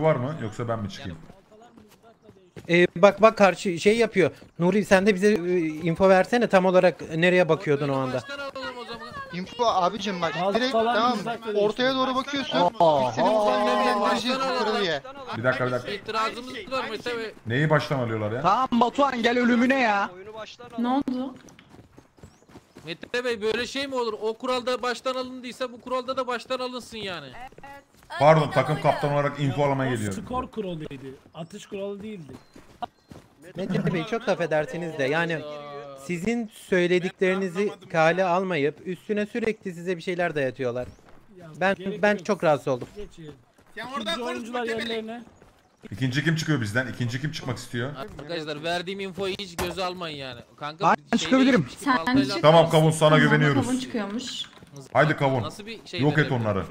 Var mı yoksa ben mi çıkayım? Bak karşı şey yapıyor. Nuri sen de bize info versene, tam olarak nereye bakıyordun o anda? Info abicim bak direkt tamam ortaya doğru bakıyorsun. Bir dakika. İtirazımız var mı? Neyi baştan alıyorlar ya? Tamam Batuhan gel ölümüne ya. Ne oldu? Mete Bey böyle şey mi olur? O kuralda baştan alındıysa bu kuralda da baştan alınsın yani. Evet. Pardon takım kaptanı olarak info alamaya geliyorum. Skor kuralıydı. Atış kuralı değildi. Mete Bey çok affedersiniz de yani sizin söylediklerinizi kale almayıp üstüne sürekli size bir şeyler dayatıyorlar. Ben çok rahatsız oldum. İkinci kim çıkıyor bizden? İkinci kim çıkmak istiyor? Arkadaşlar verdiğim infoyu hiç göze almayın yani. Kanka ben çıkabilirim. Tamam kavun sana güveniyoruz. Kavun çıkıyormuş. Haydi kavun. Yok et onları.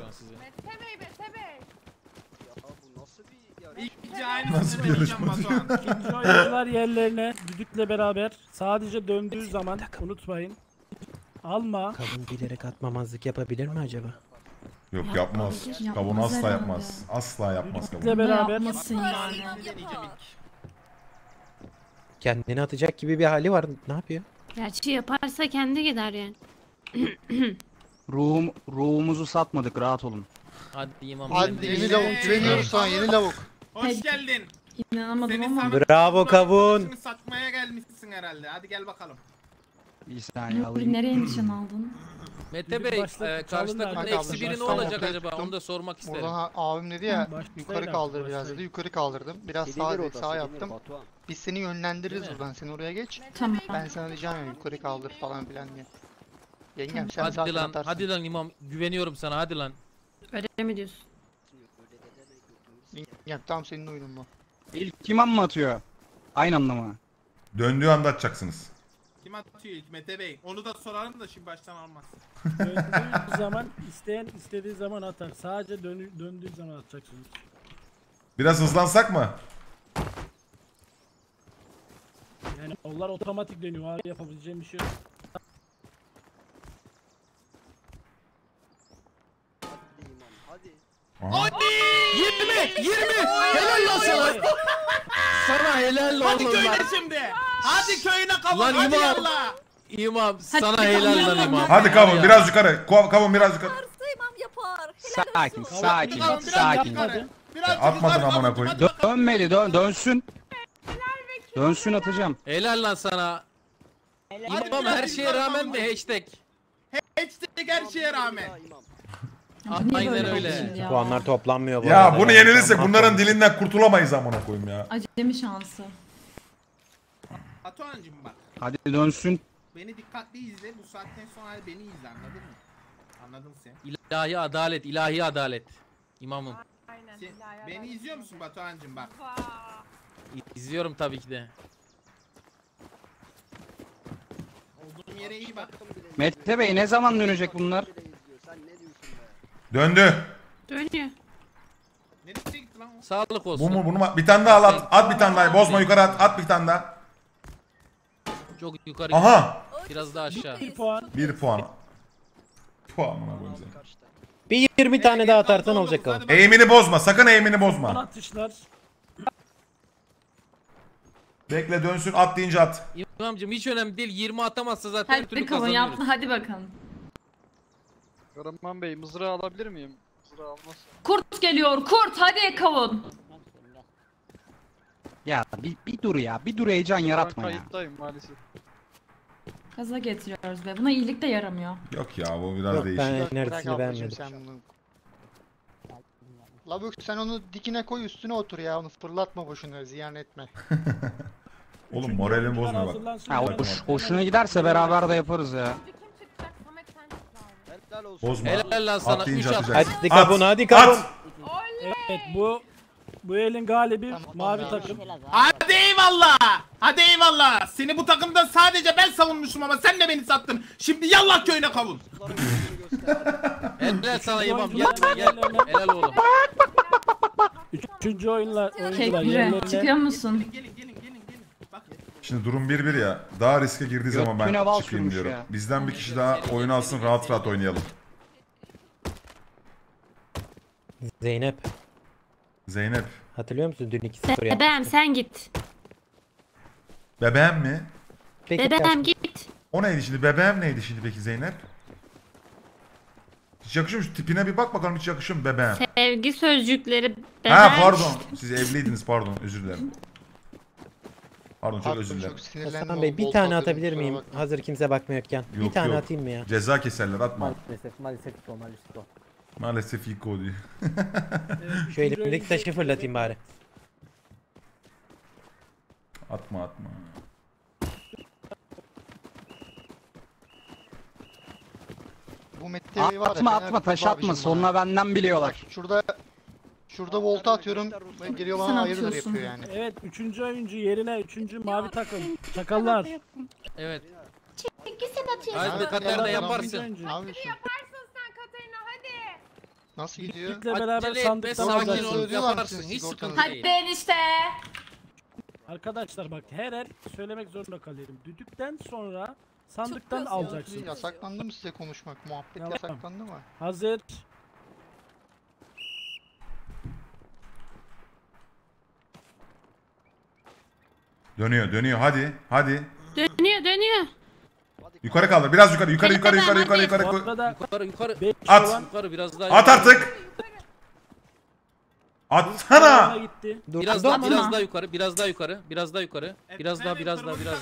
Nasıl bir yarışma diyor? İkinci oyuncular yerlerine düdükle beraber sadece döndüğü zaman unutmayın. Alma. Kavun bilerek atmamazlık yapabilir mi acaba? Yok yapmaz. Kavun asla yapmaz. Asla yapmaz kavun. Düdükle beraber. Kendini atacak gibi bir hali var. Ne yapıyor? Gerçi yaparsa kendi gider yani. Ruhumuzu satmadık, rahat olun. Hadi imam. Hadi yeni lavuk. Güveniyorsan yeni lavuk. Hoş geldin. İnanamadım ama. Bravo kavun. Satmaya gelmişsin herhalde. Hadi gel bakalım. Bir saniye alayım. Nereye nişan aldın? Mete Bey, karşı takımın -1'i ne olacak acaba? Onu da sormak isterim. Oradan abim dedi ya, yukarı kaldır biraz dedi. Yukarı kaldırdım. Biraz sağa yaptım. Biz seni yönlendiririz buradan. Sen oraya geç. Tamam. Ben sana diyeceğim ya, yukarı kaldır falan filan diye. Yengem sen zaten atarsın. Hadi lan imam, güveniyorum sana. Hadi lan. Öyle mi diyorsun? Ya tamam senin oyunun bu. İlk kim mı atıyor? Aynı anlamı. Döndüğü anda atacaksınız. Kim atıyor ilk Mete Bey? Onu da sorarım da şimdi baştan almaz. Döndüğü zaman isteyen istediği zaman atar. Sadece döndüğü zaman atacaksınız. Biraz hızlansak mı? Yani onlar otomatik dönüyor. Hala yapabileceğim bir şey yok. Hadi! 20! Helal lan sana! Sana helal lan! Hadi köyüne şimdi! Hadi köyüne kavun! Hadi yallah! İmam sana helal lan imam! Hadi kavun biraz yukarı! Kavun biraz yukarı! İmam yapar! Sakin! Atmadın amına koyun! Dönmeli dönsün! Dönsün atacağım! Helal lan sana! İmam her şeye rağmen mi hashtag? Hashtag her şeye rağmen! Aynen öyle. Puanlar toplanmıyor bu ya arada. Bunu yenilirsek bunların dilinden kurtulamayız amına koyayım ya. Acemi şansı. Atuancım bak. Hadi dönsün. Beni dikkatli izle. Bu saatten sonra beni izle, anladın mı? Anladın sen. İlahi adalet, ilahi adalet. İmamım. Aynen. Beni izliyor musun Batuhancım bak? İzliyorum tabii ki de. Olduğum yere iyi bak. Mete Bey ne zaman dönecek bunlar? Döndü. Dönüyor. Nereye gitti lan o? Sağlık olsun. Bunu bir tane daha al, at bir tane daha. Bozma yukarı at bir tane daha. Çok yukarı. Aha. Biraz daha aşağı. Bir puan. Puanına koyacağım. Bir 20 tane daha atarsan olacak abi. Eğimini bozma. Sakın eğimini bozma. Atışlar. Bekle dönsün at deyince at. İmamcığım hiç önemli değil. 20 atamazsa zaten her türlü kazanıyoruz. Hadi bakalım. Karaman Bey mızrağı alabilir miyim? Mızrağı almazsa. Kurt geliyor. Kurt hadi kavun. Ya bir dur ya. Bir dur heyecan yaratma ya. Kayıttayım maalesef. Kaza getiriyoruz be. Buna iyilik de yaramıyor. Yok ya bu biraz değişik. Ben enerjisini beğenmedim. Labuk sen onu dikine koy üstüne otur ya. Onu fırlatma boşuna. Ziyan etme. Oğlum moralini bozma bak. Hoşuna giderse beraber de yaparız ya. Bozma. Helal lan sana. Hadi kabun, hadi kabun. Evet bu elin galibi tamam, mavi takım. Hadi eyvallah. Hadi eyvallah. Seni bu takımdan sadece ben savunmuşum ama sen de beni sattın. Şimdi yallah köyüne kavun. Helal sana İmam. Gel. Helal oğlum. Üçüncü oyuncular yerlerine. Çıkıyor musun? Gelin. Bakın. Şimdi durum 1-1 ya. Daha riske girdiği zaman ben çıkayım diyorum. Ya. Bizden bir kişi daha oyun alsın, rahat oynayalım. Zeynep. Zeynep. Hatırlıyor musun dün 2-0 yaptı? Bebeğim sen git. Bebeğim mi? Peki, bebeğim git. O neydi şimdi? Bebeğim neydi şimdi peki Zeynep? Hiç yakışıyor mu? Tipine bir bak bakalım hiç yakışıyor mu bebeğim? Sevgi sözcükleri bebeğim. Ha pardon. Siz evliydiniz pardon. Özür dilerim. Pardon çok özür dilerim. Hasan Bey bir tane atabilir miyim? Hazır kimse bakmıyorken. Yok, bir tane atayım mı ya? Ceza keserler atma. Maalesef o maalesef ilk o diyor. Şöyle bir taşı fırlatayım bari. Atma atma. Bu atma atma, atma taş atma sonra benden biliyorlar. Şurada volta atıyorum. Geliyor bana hayırdır yapıyor yani. Evet 3. oyuncu yerine 3. mavi takım. Çakallar. Evet. Çünkü sen atıyorsun. Hadi Katarina yaparsın. Nasıl gidiyor? Hadi beraber sandıkta sakin ol yaparsın. Hiç sıkıntı değil. Hadi ben işte. Arkadaşlar bak her söylemek zorunda kalıyorum. Düdükten sonra sandıktan alacaksın. Yasaklandı mı size konuşmak? Muhabbet yasaklandı mı? Hazır. Dönüyor hadi hadi. Dönüyor. Yukarı kaldır biraz yukarı. Yukarı biraz daha. At artık. Atsana. Biraz daha yukarı. Biraz daha. Atmadı.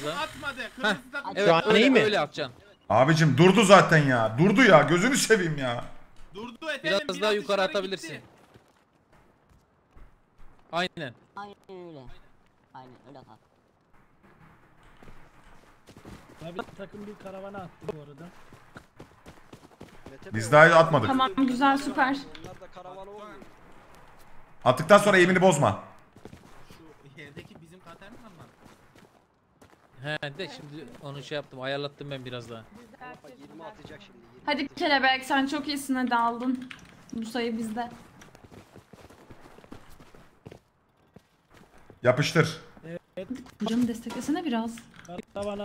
Evet öyle atacaksın. Abicim durdu zaten ya. Durdu ya gözünü seveyim ya. Durdu efendim. Biraz daha yukarı atabilirsin. Aynen. Aynen öyle. Abi takım bir karavana attı bu arada. Biz daha atmadık. Tamam güzel süper. Attıktan sonra eğimini bozma. Şu yerdeki bizim kater mi var? He de şimdi onu şey yaptım ayarlattım ben biraz daha. Hadi kelebek sen çok iyisin hadi aldın. Bu sayı bizde. Yapıştır. Hocam desteklesene biraz.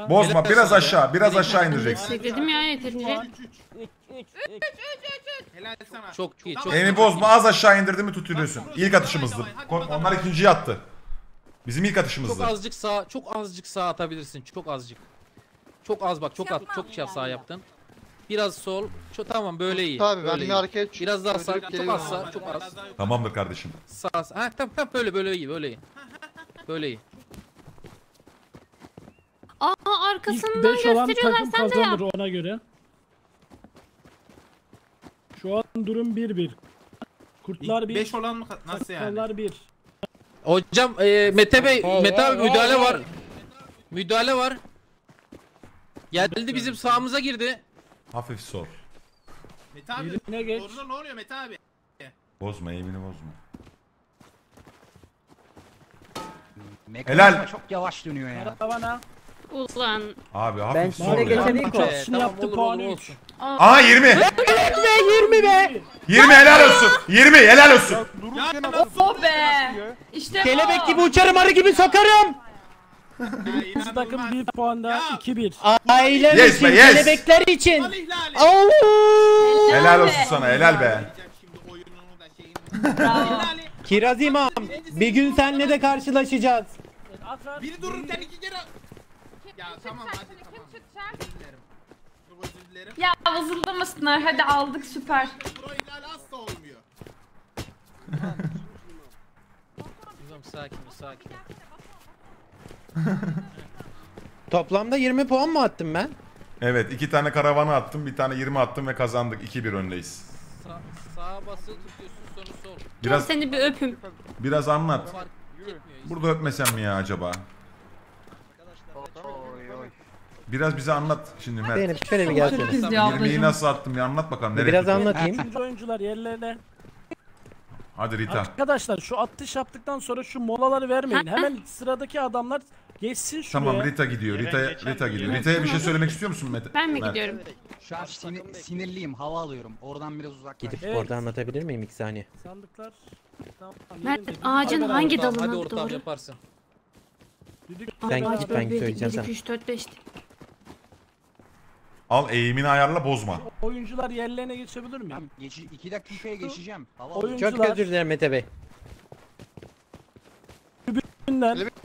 Bozma biraz aşağı, biraz aşağı indireceksin. Destekledim ya yeterince. 3. Helal sana. Çok iyi, çok. Elini bozma, az aşağı indirdim mi tutuyorsun. İlk atışımızdı. Onlar ikinciyi attı. Bizim ilk atışımızdı. Çok azıcık sağ atabilirsin. Çok azıcık. Çok az bak, çok sağ yaptın. Biraz sol. Şu tamam böyle iyi. Tabii ben arkaya biraz daha sağ. Çok az. Tamamdır kardeşim. Sağ. Ha tamam böyle iyi. Böyle iyi. Aa arkasından gösteriyorlar sen de yap. Ona göre. Şu an durum 1-1. Kurtlar 1. 5 olan mı nasıl yani? Kurtlar 1. Hocam Mete Bey, müdahale var. Müdahale var. Geldi bizim sahamıza girdi. Hafif sol. Mete abi orada ne oluyor Mete abi? Bozma eğimini bozma. Mekanizma çok yavaş dönüyor ya. Ulan. Abi hafif sol ya. Aha 20. 20 helal olsun. 20 helal olsun. O be. İşte kelebek gibi uçarım arı gibi sokarım. Takım 1 puanda 2-1. Ailem için kelebekler için. Helal olsun sana helal be. Kiraz imam bir gün senle de karşılaşacağız. Biri durur sen iki kere. Ya tamam hadi tamam. Özür dilerim. Ya vızıldamasınlar hadi aldık süper. Bro ihlal asla olmuyor. Uzam sakin. Toplamda 20 puan mı attım ben? Evet 2 tane karavana attım 1 tane 20 attım ve kazandık 2-1 öndeyiz. Sağa bası tutuyorsun sonu sol. Biraz seni bir öpüm. Biraz anlat. Burada öpmesem mi ya acaba? Biraz bize anlat şimdi Mert. Benim şöyle bir gelsene. Yemeği nasıl attım ya anlat bakalım nereye. Biraz anlatayım. Üçüncü oyuncular yerlerine. Hadi Rita. Arkadaşlar şu atış yaptıktan sonra şu molaları vermeyin. Hemen sıradaki adamlar geçsin şuraya. Tamam Rita gidiyor. Rita gidiyor. Rita'ya bir şey söylemek istiyor musun Mert? Ben mi gidiyorum? Şu an sinirliyim. Hava alıyorum. Oradan biraz uzak. Gidip orada anlatabilir miyim 2 saniye? Sandıklar. Mert ağacın hangi dalına doğru? Hadi ortam yaparsın. Ben söyleyeceğim sana. 3, 4, 5. Al eğimini ayarla bozma. Oyuncular yerlerine geçebilir miyim? 2 dakikaya geçeceğim. Çok özür dilerim Mete Bey.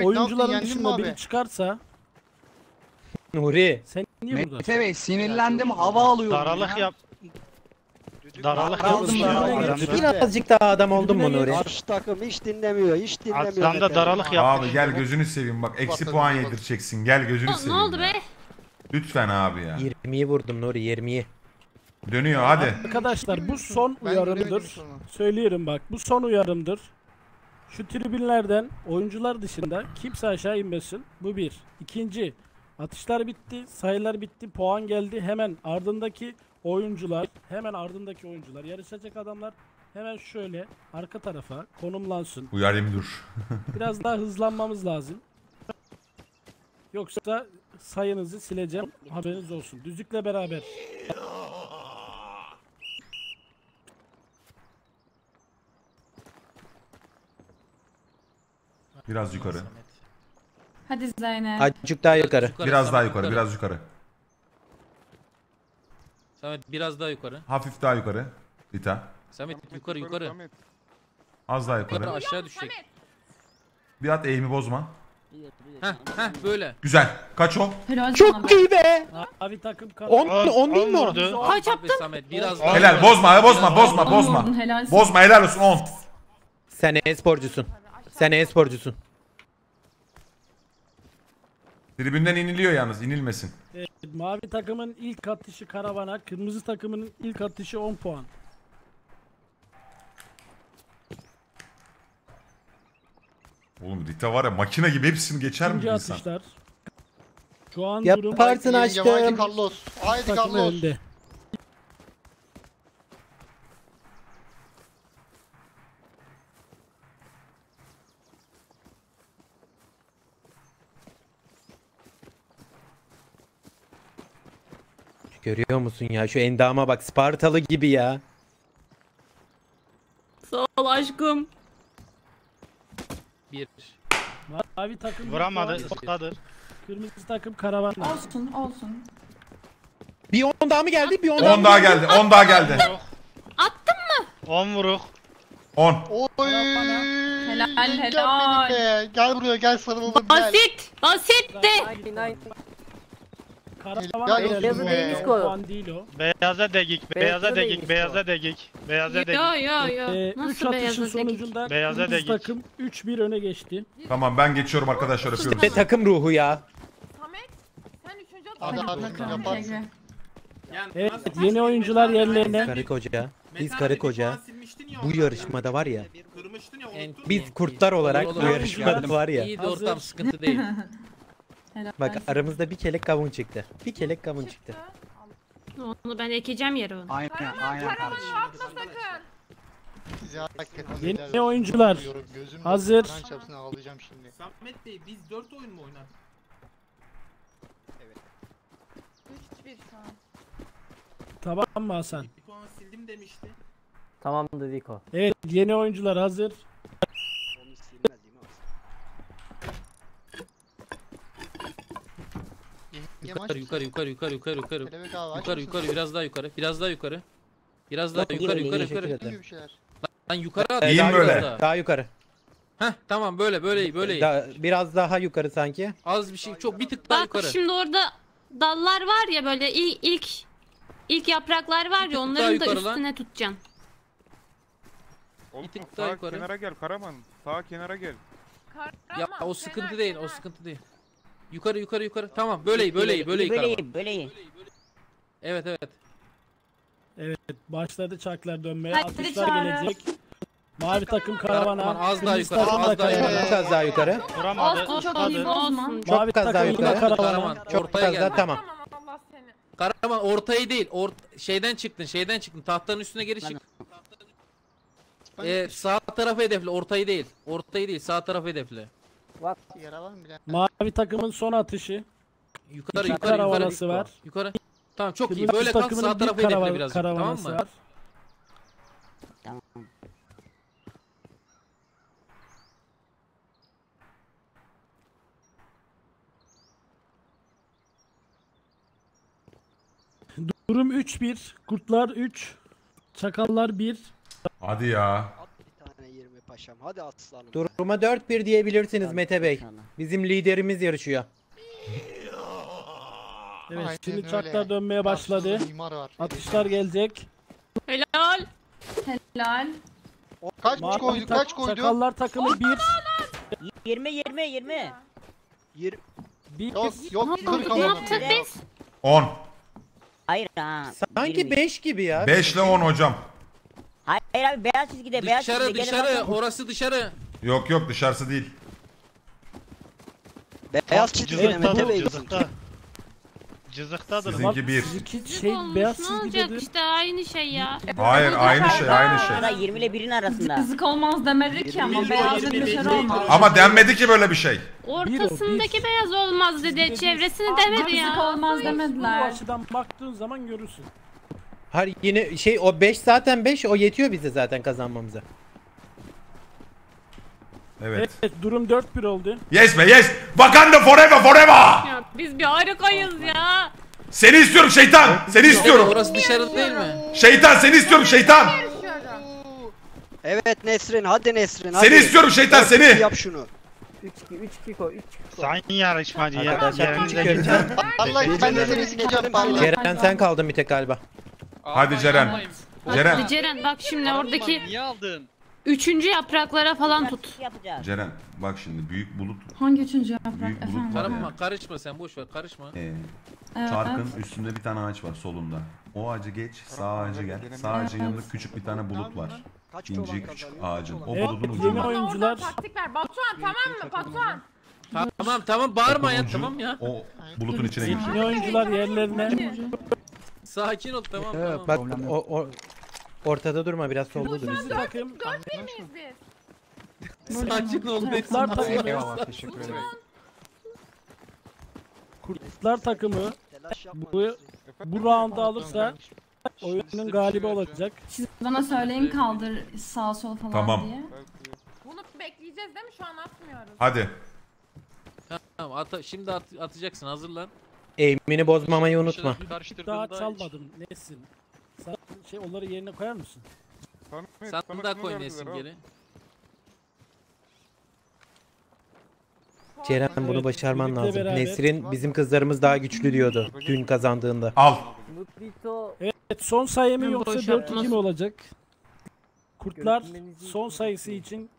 Oyuncuların dışında biri çıkarsa Nuri sen niye buradasın? Mete Bey sinirlendim, hava alıyorum. Daralık ya. Yap. Daralık yaptım ya. Birazcık daha adam oldun mu Nuri? Karşı takım hiç dinlemiyor, hiç dinlemiyor. Adamda daralık yaptı. Abi gel gözünü seveyim bak, eksi puan yedireceksin. Gel gözünü seveyim. Ne oldu be? Lütfen abi ya. 20'yi vurdum Nuri, 20'yi. Dönüyor hadi. Arkadaşlar bu son uyarımdır. Söyleyelim bak, bu son uyarımdır. Şu tribünlerden oyuncular dışında kimse aşağı inmesin. Bu bir. İkinci, atışlar bitti, sayılar bitti, puan geldi. Hemen ardındaki oyuncular, yarışacak adamlar hemen şöyle arka tarafa konumlansın. Uyarayım dur. Biraz daha hızlanmamız lazım. Yoksa sayınızı sileceğim. Haberiniz olsun. Düzlükle beraber. Biraz yukarı. Hadi Zeynep. Azıcık daha yukarı. Biraz daha yukarı, biraz yukarı. Samet biraz daha yukarı. Hafif daha yukarı. İta. Samet yukarı, yukarı. Az daha yukarı. Aşağı düşecek. Bir at, eğimi bozma. Heh, heh böyle. Güzel. Kaç o? Çok iyi be. Abi takım kaldı. 10 değil mi o? Kaç yaptın? Helal, bozma, bozma, bozma, bozma. Bozma, helal olsun 10. Sen e-sporcusun. Sen e-sporcusun. Tribünden iniliyor yalnız, inilmesin. Evet, mavi takımın ilk atışı karavana, kırmızı takımın ilk atışı 10 puan. Oğlum Rita var ya, makine gibi hepsini geçer mi insan? Atışlar. Şu an yaparsın aşkım. Haydi Carlos, haydi Carlos. Görüyor musun ya? Şu endama bak, Spartalı gibi ya. Sağ ol aşkım. Bir. Mavi takım vuramadı, ısladır. Kırmızı takım karavan. Olsun, olsun. Bir 10 daha mı geldi? Bir 10 daha, geldi. 10 daha geldi. Attın mı? 10 vuruk. 10. Oy! Helal, helal. Gel buraya, gel sarılalım. Basit, basit de. Beyaza değmiş koy. Beyaza degik, beyaza degik, beyaza degik, beyaza degik. Ya ya ya. Nasıl beyaza degik? Beyaza degik. Takım 3-1 öne geçti. Tamam ben geçiyorum arkadaşlar, öpüyorum. Ve takım ruhu ya. Samet sen 3. atacaksın. Evet, yeni oyuncular yerlerine. Karı koca. Biz karı koca. Bu yarışmada var ya. Biz kurtlar olarak bu yarışmada var ya. İyi de ortam sıkıntı değil. Bak aramızda bir kelek kavun çıktı. Bir kelek kavun çıktı. Onu ben ekeceğim yere onu. Aynen, aynen. Karavanı atma sakın. Yeni oyuncular hazır. Samet Bey biz 4 oyun mu oynadık? Evet. 3-1 şu an. Tamam mı Hasan? Puan sildim demişti. Tamam dedi Diko. Evet yeni oyuncular hazır. Yukarı yukarı yukarı yukarı yukarı yukarı yukarı yukarı biraz daha yukarı, biraz daha yukarı, biraz daha yukarı yukarı yukarı. Lan yukarı değil böyle. Daha yukarı. Heh tamam böyle böyle böyle. Biraz daha yukarı sanki. Az bir şey, çok bir tık daha yukarı. Bak şimdi orada dallar var ya böyle ilk yapraklar var ya, onların da üstüne tutacağım. Bir tık daha yukarı. Kenara gel Karaman, sağa kenara gel. Ya o sıkıntı değil, o sıkıntı değil. Yukarı yukarı yukarı. Tamam böyle yukarı. Böyle. Evet evet. Evet başladı çarklar dönmeye. Atışlar gelecek. Mavi takım karavana. Az daha yukarı. Az daha yukarı. Olsun çok iyi olsun. Mavi takım karavan. Ortaya geldi. Tamam. Karavan ortayı değil. Şeyden çıktın. Tahtanın üstüne geri çık. Sağ tarafı hedefle. Ortayı değil. Sağ tarafı hedefle. Mavi takımın son atışı. Yukarı karavanası var. Yukarı. Tamam çok iyi. Böyle kalk, sağ tarafı hedefle biraz. Tamam mı? Tamam. Durum 3-1. Kurtlar 3. Çakallar 1. Hadi ya. Paşam. Hadi aslanım. Duruma 4-1 diyebilirsiniz hadi Mete Bey. İnşallah. Bizim liderimiz yarışıyor. Evet, aynen şimdi çaklar dönmeye başladı. Atışlar gelecek. Helal. Helal. Kaç koyduk? Çakallar takımı 1. 20. 1. Yok 40 alalım. 10. Hayır ha. Sanki 20. 5 gibi ya. 5 ile 10 hocam. Hayır abi beyaz çizgide, beyaz çizgide. Dışarı, orası dışarı. Yok dışarısı değil. Beyaz çizgide Mete Bey. Cızıktadır. Sizinki bir. Şey, beyaz ne olacak işte aynı şey ya. Hayır aynı şey. Ara 20 ile 1'in arasında. Cızık olmaz demedik ki ama beyazın dışarı olmaz. Ama denmedi ki böyle bir şey. Ortasındaki bir. Beyaz olmaz dedi. Çevresini demedi ya. Cızık olmaz demediler. Bu açıdan baktığın zaman görürsün. Hayır yine şey o 5 zaten 5 o yetiyor bize zaten kazanmamıza. Evet durum 4-1 oldu. Yes be yes. Wakanda forever. Ya, biz bir harikayız ya. Seni istiyorum şeytan. Seni istiyorum. Orası dışarı değil mi? Şeytan seni istiyorum şeytan. Evet Nesrin hadi Nesrin hadi. Seni istiyorum şeytan seni. Yap şunu. 3 kiko. Sen yarışmacı ya. Vallahi ben de sikeceğim vallahi. Ceren sen kaldın bir tek galiba. Hadi Ceren. Ceren bak şimdi oradaki. Niye aldın? 3. yapraklara falan tut. Ceren bak şimdi büyük bulut. Hangi 3. yaprak efendim? Karışma sen boş ver karışma. Çarkın üstünde bir tane ağaç var solunda. O ağacı geç sağ ağacı gel. Sağ ağacın yanında küçük bir tane bulut var. İnci küçük ağacın. O bulutun ucunda. Oyuncular. Taktik ver. Batuhan tamam mı Batuhan? Tamam bağırma ya tamam ya. O bulutun içine gir. Yeni oyuncular yerlerine. Sakin ol tamam. Bak o ortada durma biraz solda dur. Bizim takım 4-1 miyiz biz? Sakin ol. Kurtlar takımı bu round'u alırsa oyunun galibi olacak. Siz bana söyleyin kaldır sağ sol falan tamam diye. Bunu bekleyeceğiz değil mi? Şu an atmıyoruz. Hadi. Tamam şimdi atacaksın hazırlan. Eğimini bozmamayı unutma. Daha çalmadım Nesin. Sen onları yerine koyar mısın? Sen daha koy Nesin geri. Ceren bunu başarman lazım. Nesrin bizim kızlarımız daha güçlü diyordu dün kazandığında. Al. Evet son sayımı yoksa 4-2 mi olacak? Kurtlar son sayısı için.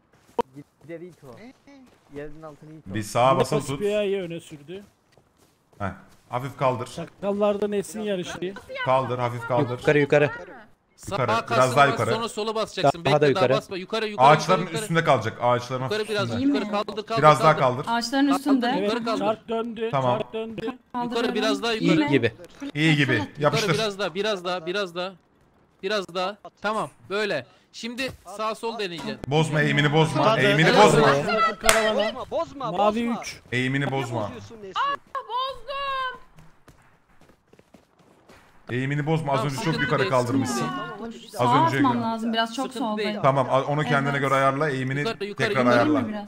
Biz sağa basıp tut. Spiya'yı öne sürdü. Heh. Hafif kaldır. Çakallarda Nesin yarışı. Kaldır, hafif kaldır. Yukarı. Biraz daha yukarı. Sonra sola basacaksın. Bekle, daha yukarı. Basma. Yukarı. Ağaçların üstünde kalacak. Ağaçların üstünde. Yukarı biraz kaldır. Biraz daha kaldır. Ağaçların üstünde. Evet, çark döndü. Tamam. Yukarı biraz daha yukarı. İyi gibi. Yapıştır. Yukarı biraz daha. Tamam, böyle. Şimdi sağ sol deneyeceğiz. Bozma eğimini bozma. Bozma. Mavi 3. Eğimini bozma. Bozdum. Eğimini bozma. Az önce çok yukarı kaldırmışsın. Az önce yukarı. Lazım biraz çok soldayım. Tamam, onu kendine göre ayarla. Eğimini tekrar ayarla.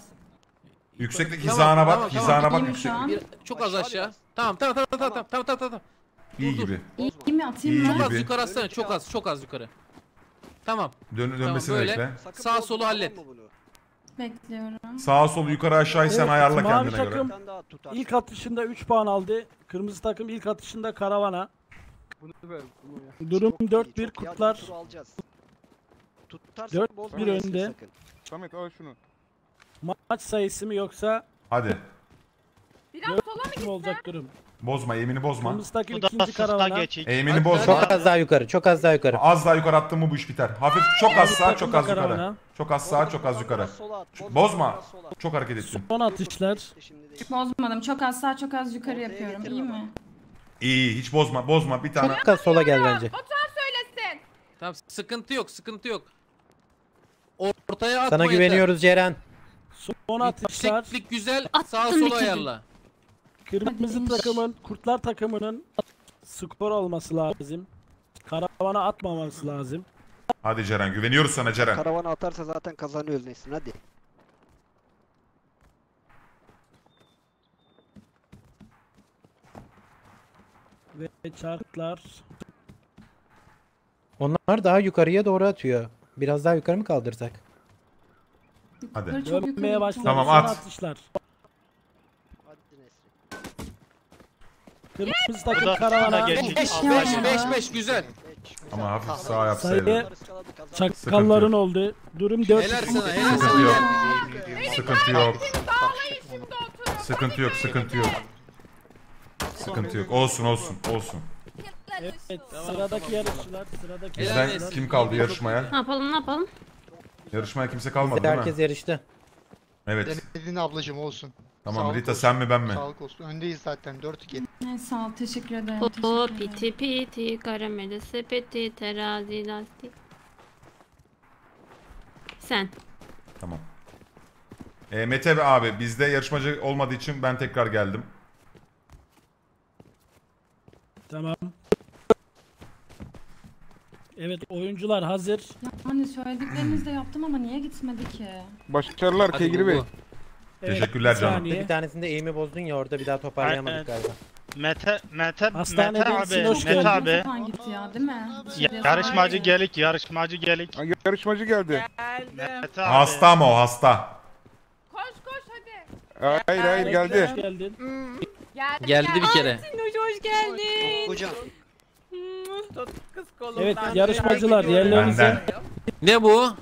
Yükseklik hizana bak. Hizana bak yüksek. Çok az aşağı. Tamam. İyi gibi. İyi mi atayım mı? Çok az yukarı atsana. Çok az yukarı. Tamam. Dönmesini bekle. Sağ solu hallet. Bekliyorum. Sağ sol yukarı aşağı sen ayarla kendine göre. Mavi takım ilk atışında 3 puan aldı. Kırmızı takım ilk atışında karavana. Durum 4-1 Kurtlar. 4-1 önde. Samet al şunu. Maç sayısı mı yoksa? Hadi. Biraz sola mı olacak durum? Bozma, eğimini bozma. Kırmızı takım ikinci karavana. Eğimini bozma. Çok az daha yukarı. Az daha yukarı attın mı bu iş biter. Hafif çok az sağ, çok az yukarı. Çok az sağ, çok az yukarı. Bozma. Çok hareket etsin. Son atışlar. Bozmadım. Çok az sağ, çok az yukarı yapıyorum. İyi mi? İyi, hiç bozma. Bir tane. Çok az sola gel bence. Otur söylesin. Tamam, sıkıntı yok. Ortaya atma. Sana güveniyoruz Ceren. Son atışlar. Yükseklik güzel. Sağ sola ayarla. Kırmızı takımın, Kurtlar takımının skor olması lazım. Karavana atmaması lazım. Hadi Ceren, güveniyoruz sana Ceren. Karavana atarsa zaten kazanıyoruz Nesin, hadi. Ve çarklar. Onlar daha yukarıya doğru atıyor. Biraz daha yukarı mı kaldırsak? Hadi. Görmeye başladı. Tamam at. Atışlar. Kırmızı takım karavana. 5-5 güzel. Ama hafif sağ yapsaydı. Çakalların oldu. Durum 4. Sıkıntı yok. Sıkıntı yok. Sıkıntı yok. Sıkıntı yok. Sıkıntı yok. Olsun olsun. Olsun. Evet, sıradaki yarışçılar. Bizden kim kaldı yarışmaya? Ne yapalım ne yapalım? Yarışmaya kimse kalmadı değil mi? Herkes yarıştı. Evet. Dedin ablacığım olsun. Tamam sağlık Rita olsun. Sen mi ben mi? Sağlık olsun. Öndeyiz zaten 4-2. Sağ ol teşekkür ederim. O piti piti karameli sepeti terazi lastik. Sen. Tamam. Mete abi bizde yarışmacı olmadığı için ben tekrar geldim. Tamam. Evet oyuncular hazır. Yani söylediklerimizi de yaptım ama niye gitmedi ki? Başarılar Kegri Bey. Evet, teşekkürler canım. Bir tanesinde eğimi bozdun ya orada bir daha toparlayamadık galiba. Mete abi. Ya, değil mi? Yarışmacı gelik, yarışmacı gelik. Yarışmacı geldi. Mete abi. Hasta mı o hasta? Koş koş hadi. Hayır hayır geldi. Geldi bir kere. Hoş geldin. Hocam. Evet yarışmacılar yerlerinize. Ne bu?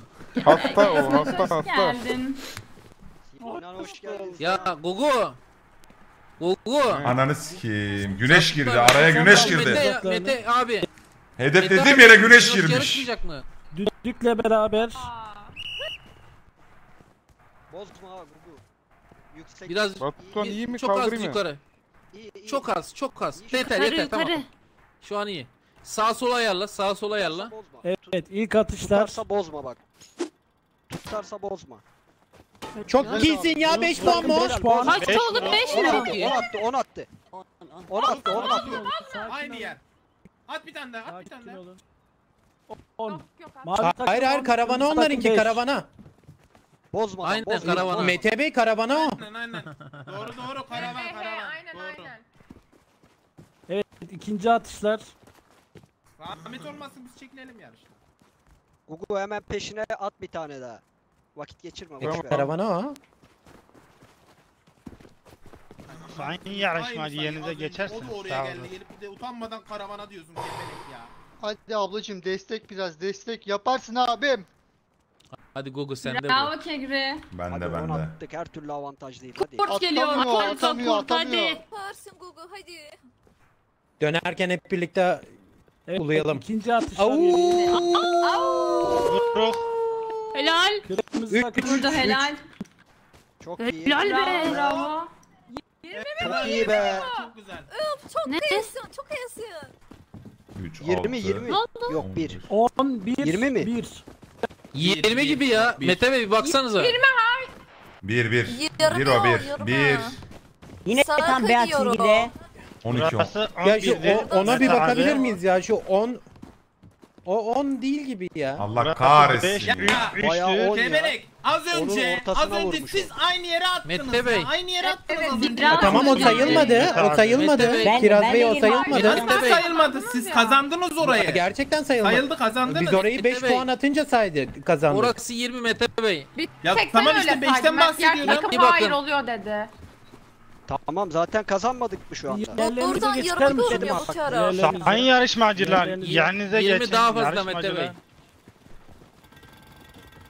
Hasta o hasta. Ya Gugu. Ananı sikeyim. Güneş girdi araya güneş girdi. Mete abi. Hedef dediğim yere güneş girmiş. Düdükle beraber. Bozma Gugu. Yüksek. Biraz çok az yukarı. Çok az. Yeter tamam. Şu an iyi. Sağ sola ayarla, sağ sola ayarla. Evet, ilk atışlar. Tutarsa bozma bak. Tutarsa bozma. Çok iyisin ya 5 puan mı? Kaç oldu 5 mi? 10 attı. Aynı yer. At bir tane daha, at bir tane daha. 10. Hayır, karavana onlarınki karavana. Bozma. Aynen karavana. Mete Bey karavana o. Aynen. Doğru karavana. Aynen. Evet, ikinci atışlar. Rahmet olmasın biz çekilelim yarıştan. Gugu hemen peşine at bir tane daha. Vakit geçirme boş ver. Karavana o. Aynı yarışmacı yerinize geçersiniz. O da oraya geldi. Gelip bir de utanmadan karavana diyorsun geberek ya. Hadi ablacığım destek biraz destek yaparsın abim. Hadi Gugu sende bu. Bravo Kegri. Bende. Attık her türlü avantajlıyız hadi. Kurt geliyor. Atamıyor. Hadi. Yaparsın Gugu hadi. Dönerken hep birlikte evet, bulayalım. İkinci atışlar yerine. Helal. Burada helal. Çok iyi. Helal be. Bravo. Çok iyi be. Çok güzel. Çok iyisin. 20. Yok 1. 11. 20 mi? 1. 20 gibi ya. Mete Bey bir baksanıza. 20 hay. 1 o 1. Yine tam Beat'in gibi. 12. Ya şu ona bir bakabilir miyiz ya şu 10 o 10 değil gibi ya. Allah kahretsin. Bayağı 10 ya. Az önce siz aynı yere attınız. Aynı yere attınız. Tamam o sayılmadı. O sayılmadı. Kiraz Bey o sayılmadı. Siz kazandınız orayı. Gerçekten sayılmadı. Sayıldı kazandınız. Biz orayı 5 puan atınca saydık kazandık. Orası 20 Mete Bey. Ya tamam işte 5'ten bahsediyorum. Hayır oluyor dedi. Tamam zaten kazanmadık mı şu anda? Buradan yarım durmuyor bu çara. Sayın yarışmacılar yerinize geçin. 20 daha fazla Mete Bey.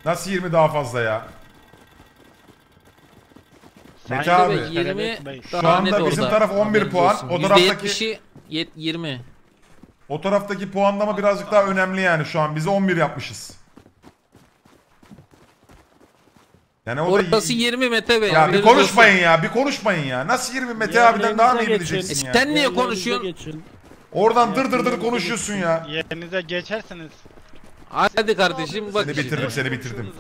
Nasıl 20 daha fazla ya? Mete abi. 20 şu anda bizim taraf 11 puan. O taraftaki 20. O taraftaki puanlama birazcık daha önemli yani şu an. Bize 11 yapmışız. Yani orası 20 Mete Bey. Ya bir konuşmayın olsun. Ya, bir konuşmayın ya. Nasıl 20 Mete ya abiden daha mı iyi bileceksin ya? Sen niye konuşuyorsun? Oradan dır konuşuyorsun ya. Yerinize geçersiniz. Hadi kardeşim bak. Seni bitirdim.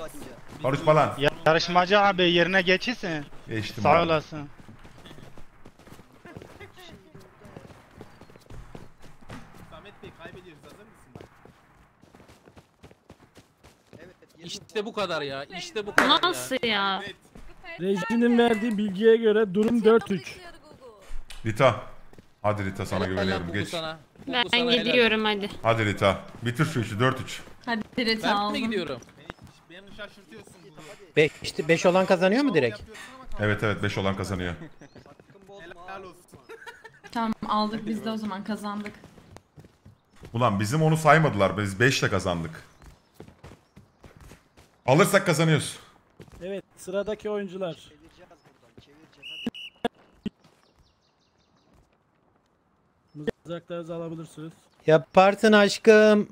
Konuşma lan. Yarışmacı abi yerine geçirsin. Geçtim. Sağ olasın. Samet Bey kaybediyoruz hazır mısın? İşte bu kadar ya. İşte bu kadar. Nasıl ya? Rejinin verdiği bilgiye göre durum 4-3. Rita. Hadi Rita sana güveniyorum. Geç. Ben gidiyorum hadi. Hadi Rita. Bitir şu işi 4-3. Hadi Rita. Ben gidiyorum. Beni şaşırtıyorsun bunu. 5 işte 5 olan kazanıyor mu direkt? Evet evet 5 olan kazanıyor. Helal olsun. Tamam aldık biz de o zaman kazandık. Ulan bizim onu saymadılar. Biz 5 ile kazandık. Alırsak kazanıyoruz. Evet sıradaki oyuncular. Çevireceğiz buradan. Çevireceğiz. Mızraklarınızı alabilirsiniz. Yaparsın aşkım.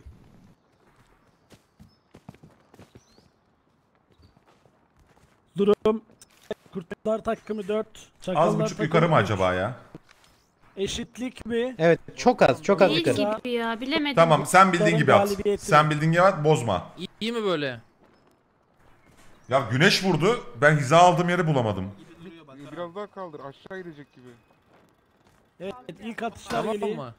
Durum. Kurtlar takımı 4. Az buçuk yukarı mı acaba ya? Eşitlik mi? Evet çok az çok az yukarı. Değil gibi ya bilemedim. Tamam sen bildiğin gibi at. Sen bildiğin gibi at bozma. İyi mi böyle? Ya güneş vurdu ben hiza aldığım yeri bulamadım. Biraz daha kaldır aşağı gidecek gibi. Evet ilk atışlar tamam geliyor. Mı?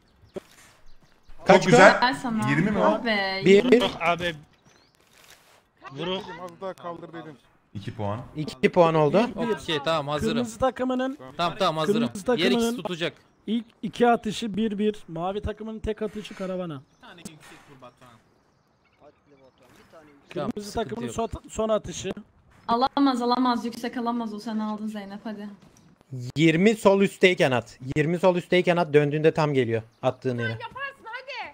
Kaç çok güzel. 20 mi o? 1. Abi. Vuruk. Az daha kaldır dedim. 2 puan. 2 puan oldu. Okey tamam hazırım. Kırmızı takımının tamam hazırım. Yer ikisi tutacak. İlk 2 atışı 1-1. Mavi takımının tek atışı karavana. Bir tane yüksek vur Batuhan. Kırmızı tamam, takımının son atışı. Alamaz yüksek alamaz o sen aldın Zeynep hadi. 20 sol üstteyken at. 20 sol üstteyken at döndüğünde tam geliyor attığın yere. Yaparsın hadi.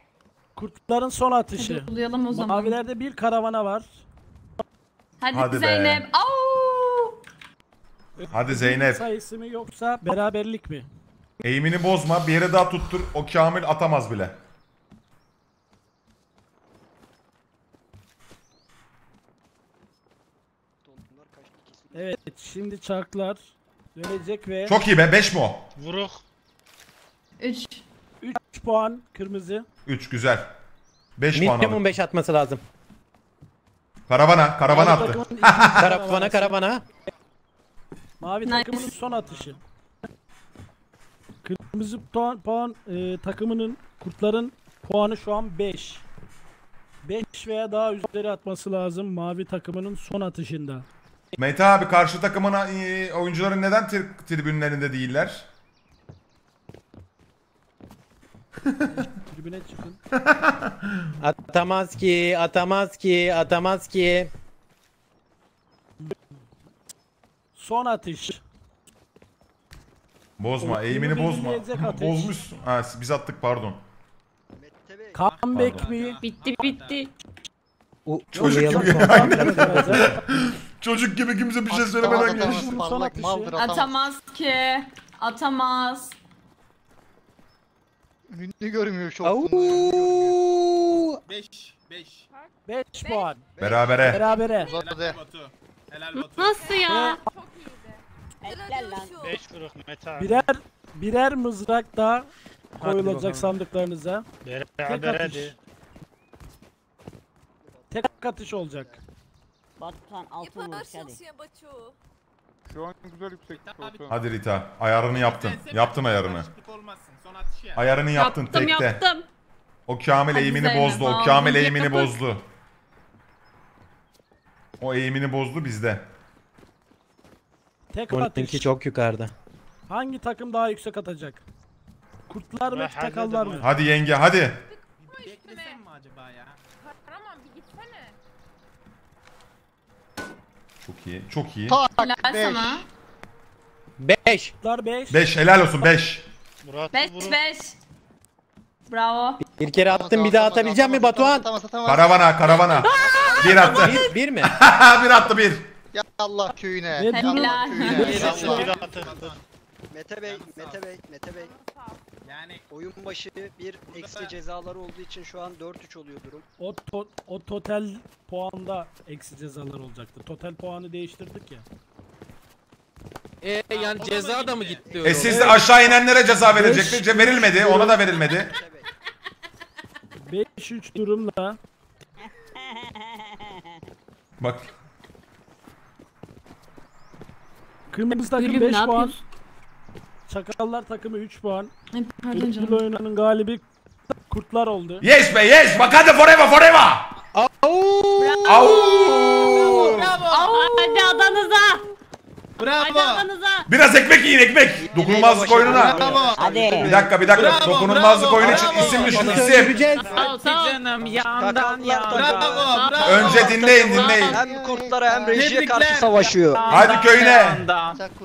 Kurtların son atışı. Hadi bulayalım o zaman. Mavilerde bir karavana var. Hadi Zeynep. Hadi Zeynep. Sayısı mı yoksa beraberlik mi? Eğimini bozma. Bir yere daha tuttur. O Kamil atamaz bile. Evet. Şimdi çarklar dönecek ve... Çok iyi be. 5 mi o? Vuruk. 3. 3 puan kırmızı. 3 güzel. 5 puan aldım. Minimum 5 atması lazım. Karavana attı. Karavana. Mavi takımının son atışı. Kırmızı puan takımının, kurtların puanı şu an 5. 5 veya daha üzeri atması lazım mavi takımının son atışında. Mete abi karşı takımın oyuncuların neden tribünlerinde değiller? Tribüne çıkın. Atamaz ki. Son atış. Bozma, eğimini bozma. Bozmuşsun. Ha, biz attık pardon. Comeback mi? Bitti. Çocuk gibi ya. Çocuk gibi kimse bir şey söylemeden geliştim. Son atışı. Atamaz ki. Gününü görmüyor çok. 5 puan. Berabere. Helal Batu. Nasıl ya? Çok iyiydi. Helal lan. 5 kuruk Meta. Birer mızrak da koyulacak sandıklarınıza. Berabere. Tek atış olacak. Batuhan altın vurur hadi. Şu an güzel yükseklik oldu. Hadi Rita, ayarını yaptın. Yaptın ayarını. Ayarını yaptın tekte. Yaptım. O Kamil eğimini bozdu. O Kamil eğimini bozdu. O eğimini bozdu bizde. Tek atış çok yukarıda. Hangi takım daha yüksek atacak? Kurtlar mı, çakallar mı? Hadi yenge hadi. Beklesem mi acaba ya? Karaman bir gitsene. Çok iyi. Tak 5. 5 helal olsun 5. 5. Bravo. Bir kere attım bir daha atabileceğim mi Batuhan? Karavana. Bir attı. Bir mi? Bir attı bir. Ya Allah köyüne. Helal. Bir attı. Mete Bey. Yani oyun başı bir eksi cezaları olduğu için şu an 4-3 oluyor durum. O total puanda eksi cezalar olacaktı. Total puanı değiştirdik ya. Yani ceza da mı gitti? Siz de aşağı inenlere ceza verecekti. Verilmedi. Ona da verilmedi. 5-3 durumla. Bak. Kırmızı takım 5 puan. Çakallar takımı 3 puan. Kurtlu oyunun galibi kurtlar oldu. Yes be yes. Wakanda forever. Bravo. Hadi adanıza. Bravo. Biraz ekmek yiyin, ekmek. Dokunulmazlık oyununa. Hadi. Bir dakika. Bravo, dokunulmazlık oyunu için isim düşünün, isim. Canım yandan yandan. Önce dinleyin. Hem kurtlara hem rejiye karşı savaşıyor. Haydi köyüne.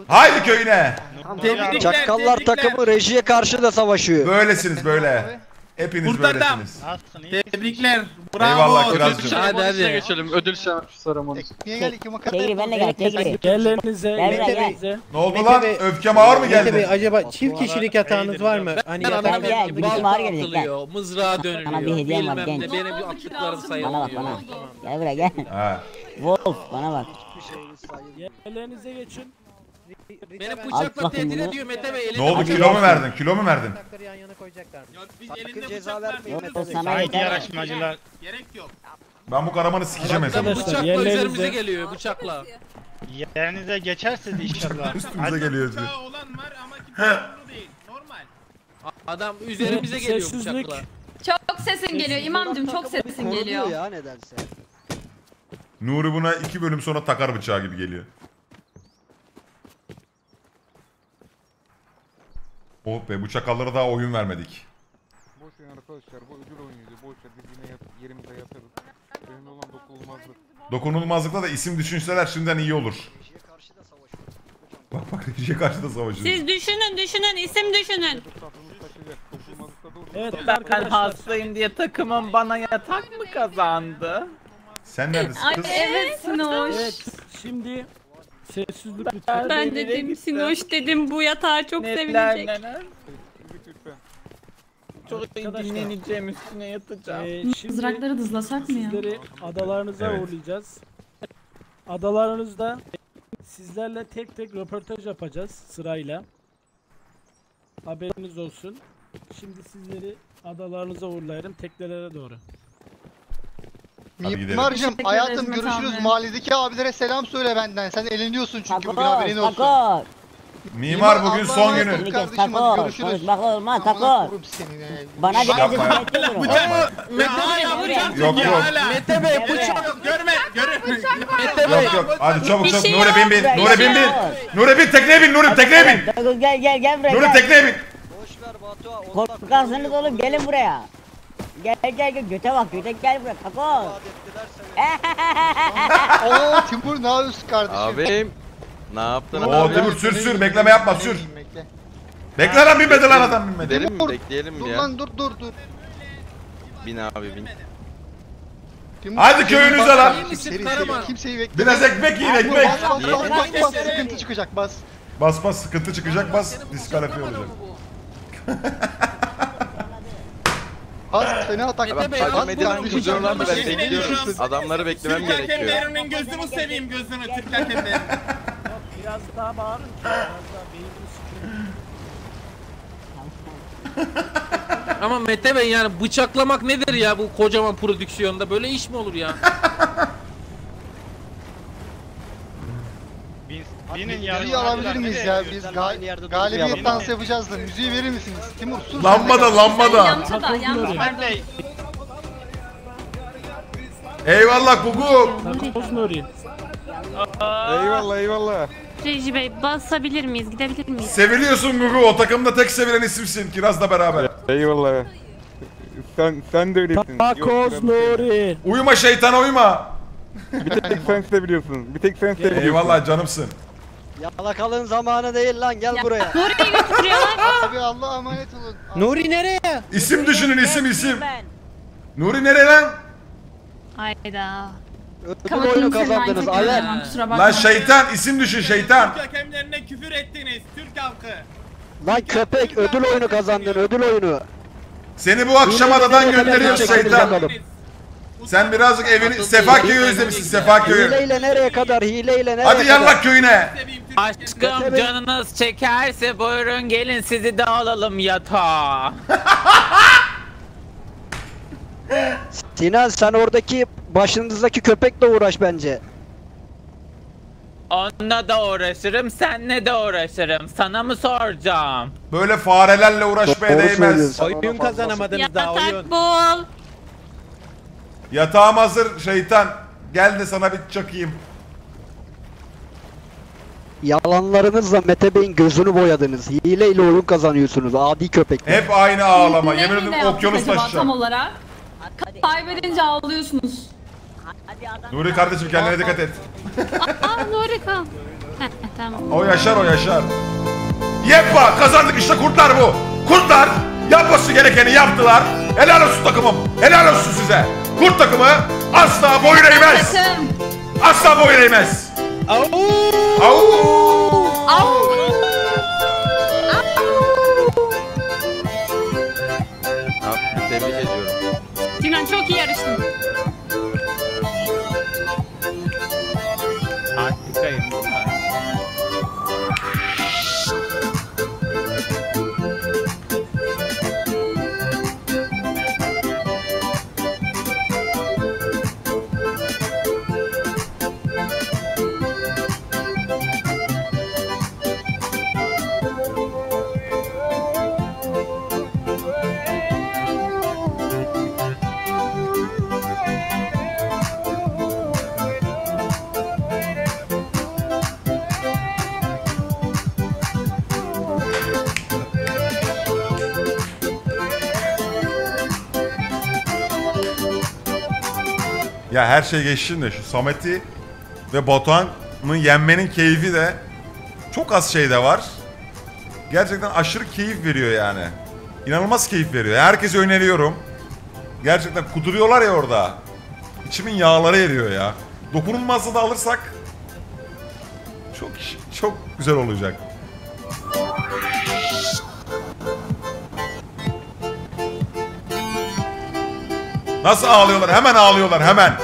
Haydi köyüne. Çakallar takımı rejiye karşı da savaşıyor. Böylesiniz böyle. Hepiniz böylesiniz. Tebrikler. Bravo. Eyvallah Kirazcığım. Hadi geçelim. Ödül sarımını. Keyri benle gel. Ellerinize. Ne oldu lan? Öfkem ağır mı geldi? Bey, acaba çift kişilik yatağınız var mı? Hani yatağınız gelecekler. Mızrağa dönülüyor. Bana bir hediyem var genç. Benim bir atlıklarım sayılıyor. Bana bak bana. Gel buraya gel. Wolf bana bak. Ellerinize geçin. Beni bıçakla tehdit ediyor Mete Bey. Ne oldu? Kilo mu verdin? Yan yana koyacaklar. Sakın ceza vermeyin Mete. Gerek yok. Ben bu karamanı sikeceğim efendim. Bıçakla üzerimize geliyor bıçakla. Yerinize geçersiniz inşallah. Üstümüze geliyor diyor. Olan var ama kimse değil. Normal. Adam üzerimize geliyor bıçakla. Çok sesin geliyor İmamcığım, çok sesin geliyor. Ya ne derse. Nuri buna 2 bölüm sonra takar bıçağı gibi geliyor. Oh be, bu çakallara daha oyun vermedik. Boş verin arkadaşlar, bu ödül oyunuydu. Boş verin, yine yerimize yatarız. Önemli olan dokunulmazlık. Dokunulmazlıkla da isim düşünseler şimdiden iyi olur. Rejiye karşı da savaşıyoruz. Bak rejiye karşı da savaşıyoruz. Siz düşünün, isim düşünün. Evet ben hastayım diye takımım bana yatak mı kazandı? Sen neredesin kız? Ay, evet Sinoş. Evet, şimdi... Sessizlik lütfen. Ben dedim Sinoş dedim bu yatağa çok sevinecek. Çok dinleneceğim, üstüne yatacağım. Mızrakları dızlasak mı ya? Sizleri adalarınıza uğurlayacağız. Adalarınızda sizlerle tek tek röportaj yapacağız sırayla. Haberiniz olsun. Şimdi sizleri adalarınıza uğurlayalım teknelere doğru. Mimarcım hayatım görüşürüz abi. Mahalledeki abilere selam söyle benden. Sen eleniyorsun çünkü bugün haberin olsun. Takor. Mimar bugün son günün. Takor. Konuşmak olmaz Takor. Bana geleceğim Mete Bey bıçak görme. Mete Bey. Hadi çabuk. Nuri bin tekneye bin. Gel buraya. Nuri tekneye bin. Korkarsınız oğlum, gelin buraya. Gel göte bak, göte gel buraya Kako. Ooo Timur ne yapıyorsun kardeşim? Abim ne yaptın abi? Ooo Timur sür bekleme yapma sür. Bekle lan, binmedi lan adam, binmedi. Bekleyelim ya. Dur. Bin abi bin. Hadi köyünüze lan. Kimseyi bekle. Biraz ekmek yiyin, ekmek. Bas sıkıntı çıkacak bas. Bas sıkıntı çıkacak bas. Diskalifiye olacak. Seni adamları beklemem gerekiyor. Türk hakemlerinin gözünü seveyim, gözünü Türk hakemlerinin. Biraz daha bağırın. Ama Mete Bey yani bıçaklamak nedir ya bu kocaman prodüksiyonda, böyle iş mi olur ya? Binin yarı alabilir miyiz ya? Biz galibiyet dansı yapacağız da müziği verir misiniz? Timur sus. Lambada. Yanlış da. Eyvallah Gugu. Eyvallah. Reji Bey basabilir miyiz? Gidebilir miyiz? Seviliyorsun Gugu. O takımda tek sevilen isimsin. Kiraz'la beraber. Eyvallah. Sen de öylesin. Takos Nuri. Uyuma şeytana uyuma. Bir tek sen seviyorsun. Eyvallah canımsın. Yalakalığın zamanı değil lan, gel buraya. Nuri'yi götürüyorlar. Abi Allah'a emanet olun. Nuri nereye? İsim düşünün, isim. Nuri nereye lan? Hayda. Ödül oyunu kazandınız Aler. Lan şeytan, isim düşün şeytan. Türk hakemlerine küfür ettiniz Türk halkı. Lan köpek, ödül oyunu kazandın, ödül oyunu. Seni bu akşam aradan gönderiyoruz şeytan. Sen birazcık evini Sefaköy'ü özlemişsin, Sefaköy'ü. Hileyle nereye kadar? Hadi yallah köyüne. Aşkım canınız çekerse buyurun gelin sizi de alalım yatağa. Sinan sen oradaki başınızdaki köpekle uğraş bence. Onunla da uğraşırım, seninle de uğraşırım. Sana mı soracağım? Böyle farelerle uğraşmaya değmez. Oyun kazanamadınız daha oyun. Yatak bul. Yatağım hazır şeytan. Gel de sana bir çakayım. Yalanlarınızla Mete Bey'in gözünü boyadınız. Hileyle oyun kazanıyorsunuz. Adi köpekler. Hep aynı ağlama. Yemin ederim okyanus taşıyacak. Kaybedince ağlıyorsunuz. Nuri kardeşim kendine dikkat et. Aa Nuri kal. Tamam. O yaşar o yaşar. Yeppa kazandık işte, kurtlar bu. Kurtlar yapması gerekeni yaptılar. Helal olsun takımım. Helal olsun size. Kurt takımı asla boyun eğmez. Asla boyun eğmez. Abi tebrik ediyorum. Sinan çok iyi yarıştın. Harikayım. Ya her şey geçsin de şu Samet'i ve Batuhan'ın yenmenin keyfi de çok az şeyde var. Gerçekten aşırı keyif veriyor yani. İnanılmaz keyif veriyor. Herkese öneriyorum. Gerçekten kuduruyorlar ya orada. İçimin yağları eriyor ya. Dokunulmazlığı da alırsak çok güzel olacak. Nasıl ağlıyorlar? Hemen ağlıyorlar, hemen.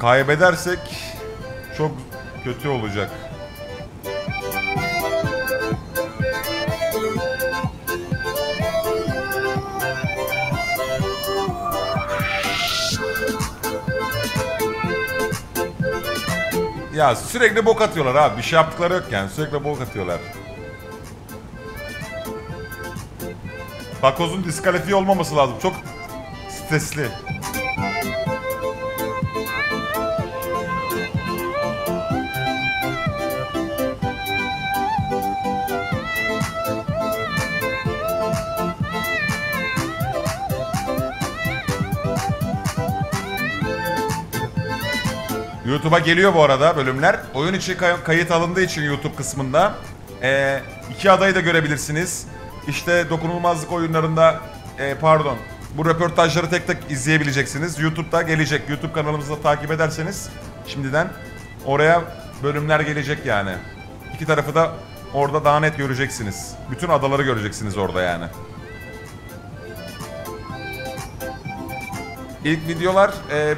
Kaybedersek çok kötü olacak. Ya sürekli bok atıyorlar abi. Bir şey yaptıkları yok yani. Sürekli bok atıyorlar. Bakoz'un diskalifiye olmaması lazım. Çok stresli. YouTube'a geliyor bu arada bölümler. Oyun içi kayıt alındığı için YouTube kısmında iki adayı da görebilirsiniz. İşte dokunulmazlık oyunlarında pardon, bu röportajları tek tek izleyebileceksiniz. YouTube'da gelecek. YouTube kanalımızda takip ederseniz şimdiden oraya bölümler gelecek yani. İki tarafı da orada daha net göreceksiniz. Bütün adaları göreceksiniz orada yani. İlk videolar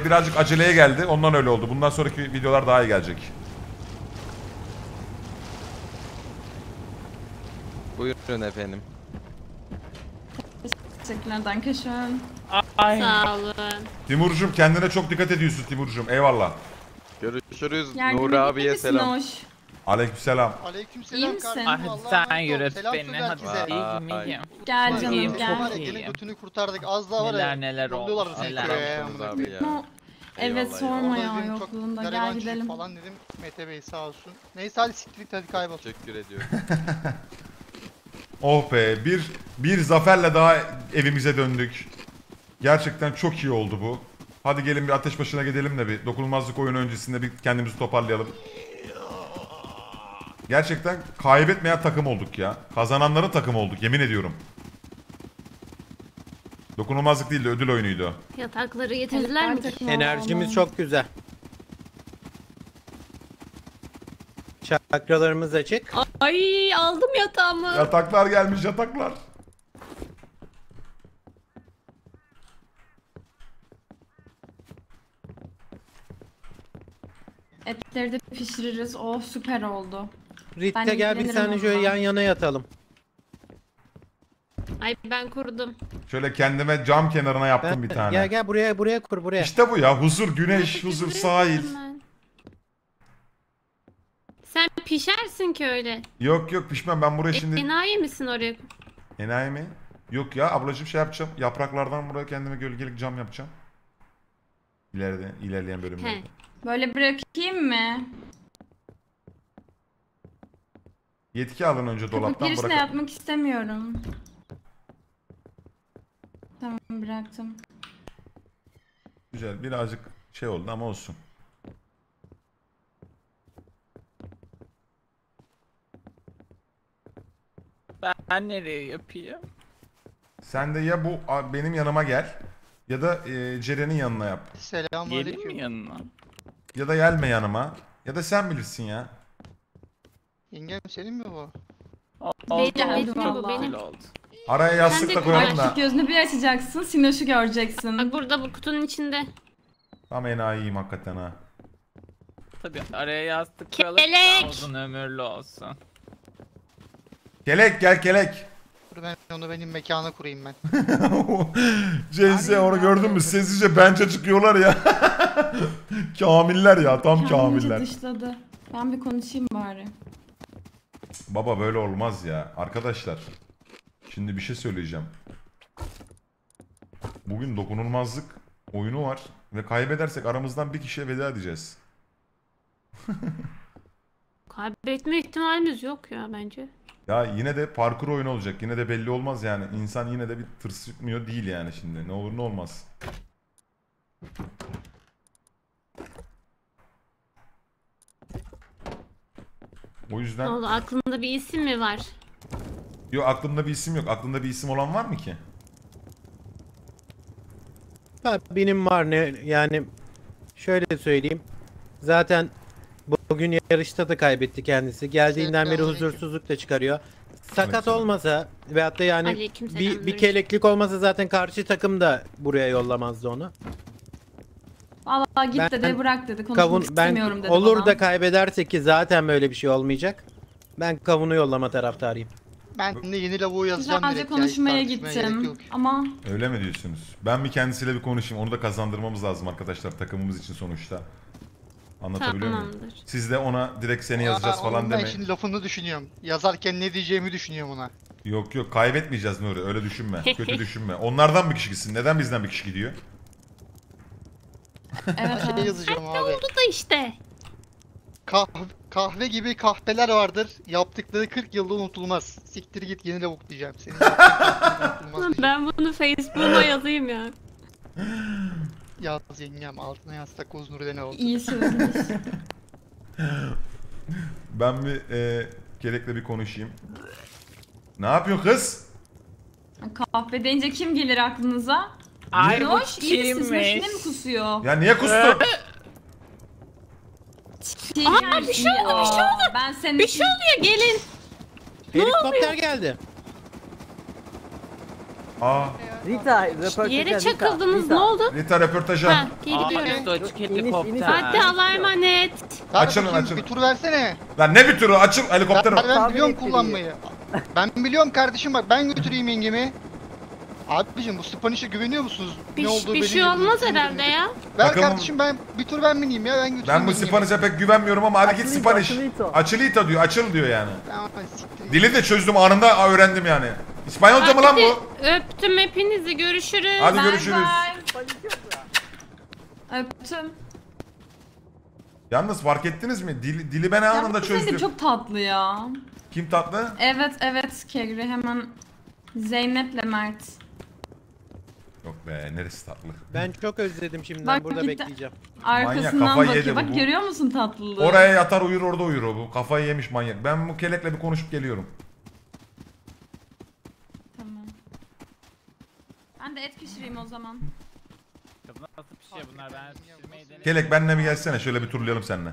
birazcık aceleye geldi. Ondan öyle oldu. Bundan sonraki videolar daha iyi gelecek. Buyurun efendim. Teşekkürler. Dankeschön. Sağ olun. Timurcuğum kendine çok dikkat ediyorsun Timurcuğum. Eyvallah. Görüşürüz. Nur abiye selam. Aleykümselam. Aleykümselam. Kardeşim. Sen yürüt beni. Hadi. Gel canım gel. Gelin götünü kurtardık. Az daha var ya. Neler oldu. Evet sorma ya yokluğunda. Gel gidelim. Falan dedim. Mete Bey sağ olsun. Neyse hadi siktirik hadi kaybol. Teşekkür ediyorum. Oh be. Bir zaferle daha evimize döndük. Gerçekten çok iyi oldu bu. Hadi gelin bir ateş başına gidelim de bir dokunulmazlık oyunu öncesinde bir kendimizi toparlayalım. Gerçekten kaybetmeyen takım olduk ya. Kazananların takım olduk yemin ediyorum. Dokunulmazlık değil de ödül oyunuydu. Yatakları getirdiler mi? Enerjimiz çok güzel. Çakralarımız açık. Ay aldım yatağımı. Yataklar gelmiş yataklar. Etleri de pişiririz. Oh süper oldu. Ritte gel bir saniye şöyle yan yana yatalım. Ay ben kurdum. Şöyle kendime cam kenarına yaptım bir tane. Gel buraya kur buraya. İşte bu ya huzur, güneş, huzur, sahil. Sen pişersin ki öyle. Yok pişmem ben buraya şimdi. Enayi misin oraya? Enayi mi? Yok ya ablacığım şey yapacağım. Yapraklardan buraya kendime gölgelik cam yapacağım. İleride, ilerleyen bölümlerde. He. Böyle bırakayım mı? Yetki alın önce dolaptan bırakın. Yapmak istemiyorum. Tamam bıraktım. Güzel birazcık şey oldu ama olsun. Ben nereye yapayım? Sen de ya bu benim yanıma gel ya da Ceren'in yanına yap. Selamünaleyküm yanına. Ya da gelme yanıma ya da sen bilirsin ya. Yengem senin mi bu? Benim. Araya yastıkla koyalım da. Gözünü bir açacaksın, Sinoş'u göreceksin. Bak burada bu kutunun içinde. Tam enayiyim hakikaten ha. Tabii araya yastık koyalım. Kelek. Uzun ömürlü olsun. Kelek gel kelek. Dur ben onu benim mekana kurayım ben. Censi onu gördün mü? Sessizce bence çıkıyorlar ya. Kamiller ya tam kamiller. Dışladı. Ben bir konuşayım bari. Baba böyle olmaz ya. Arkadaşlar. Şimdi bir şey söyleyeceğim. Bugün dokunulmazlık oyunu var. Ve kaybedersek aramızdan bir kişiye veda edeceğiz. Kaybetme ihtimalimiz yok ya bence. Ya yine de parkur oyunu olacak. Yine de belli olmaz yani. İnsan yine de bir tırsıtmıyor değil yani şimdi. Ne olur ne olmaz. O yüzden... Ne oldu? Aklında bir isim mi var? Yok aklımda bir isim yok. Aklında bir isim olan var mı ki? Ha, benim var ne yani şöyle söyleyeyim. Zaten bugün yarışta da kaybetti kendisi. Geldiğinden beri huzursuzluk da çıkarıyor. Sakat olmasa veyahut da yani bir keleklik olmasa zaten karşı takım da buraya yollamazdı onu. Allah git ben, dedi bırak dedi konuşmak istemiyorum dedi. Olur bana. Da kaybedersek ki zaten böyle bir şey olmayacak. Ben kavunu yollama taraftarıyım. Ben de yeni lavuğu yazacağım direkt. Sadece konuşmaya gittim ama... Öyle mi diyorsunuz? Ben bir kendisiyle bir konuşayım. Onu da kazandırmamız lazım arkadaşlar takımımız için sonuçta. Anlatabiliyor muyum? Siz de ona direkt seni yazacağız falan demeyin. Ben şimdi lafını düşünüyorum. Yazarken ne diyeceğimi düşünüyorum ona. Yok yok kaybetmeyeceğiz Nuri öyle düşünme. Kötü düşünme. Onlardan bir kişi gitsin. Neden bizden bir kişi gidiyor? Evet şey yazacağım abi. Oldu da işte. Kahve gibi kahpeler vardır. Yaptıkları 40 yılda unutulmaz. Siktir git yeni lavuk diyeceğim seni. Ben bunu Facebook'a yazayım ya. Yaz yengem altına yazsak Oğuz Nuri'de ne oldu? İyi söylüyorsunuz. Ben bir gerekle bir konuşayım. Ne yapıyorsun kız? Kahve deyince kim gelir aklınıza? Ay hoş iyi misiniz? Meşine mi kusuyor? Ya niye kustun? Aa bir şey oldu, bir şey oldu. Ben senin bir şey oluyor gelin. Helikopter geldi. Aa. Rita röportaj. Yere çakıldınız Rita. Ne oldu? Rita röportaj. Ha, helikopter. Hadi alarman et. Açın açın. Bir tur versene. Lan ne bir turu? Açın helikopteri. Ben biliyorum kullanmayı. Ben biliyorum kardeşim bak ben götüreyim yengemi. Abicim bu Spanish'e güveniyor musunuz? Ne olduğu bir şey olmaz herhalde ya. Ver bakalım. Kardeşim ben bir tur ben bineyim ya ben götüreyim. Ben bu Spanish'e pek güvenmiyorum ama hadi git Spanish. Açılita diyor, açıl diyor yani. Tamam, dili de çözdüm anında öğrendim yani. İspanyolca hadi mı lan bu? Öptüm hepinizi görüşürüz. Hadi bye görüşürüz. Bye. Öptüm. Yalnız fark ettiniz mi? Dili ben anında çözdüm. Çok tatlı ya. Kim tatlı? Evet evet Kegri hemen Zeynep'le Mert. Yok be neresi tatlı. Ben çok özledim şimdiden bak, burada bekleyeceğim. Arkasından bakıyor bak bu. Görüyor musun tatlılığı? Oraya yatar uyur orada uyur o bu kafayı yemiş manyak. Ben bu kelekle bir konuşup geliyorum. Tamam. Ben de et pişireyim o zaman. Ya nasıl pişiyor bunlar ben pişirmeyi deneyim. Kelek benimle mi gelsene şöyle bir turlayalım seninle.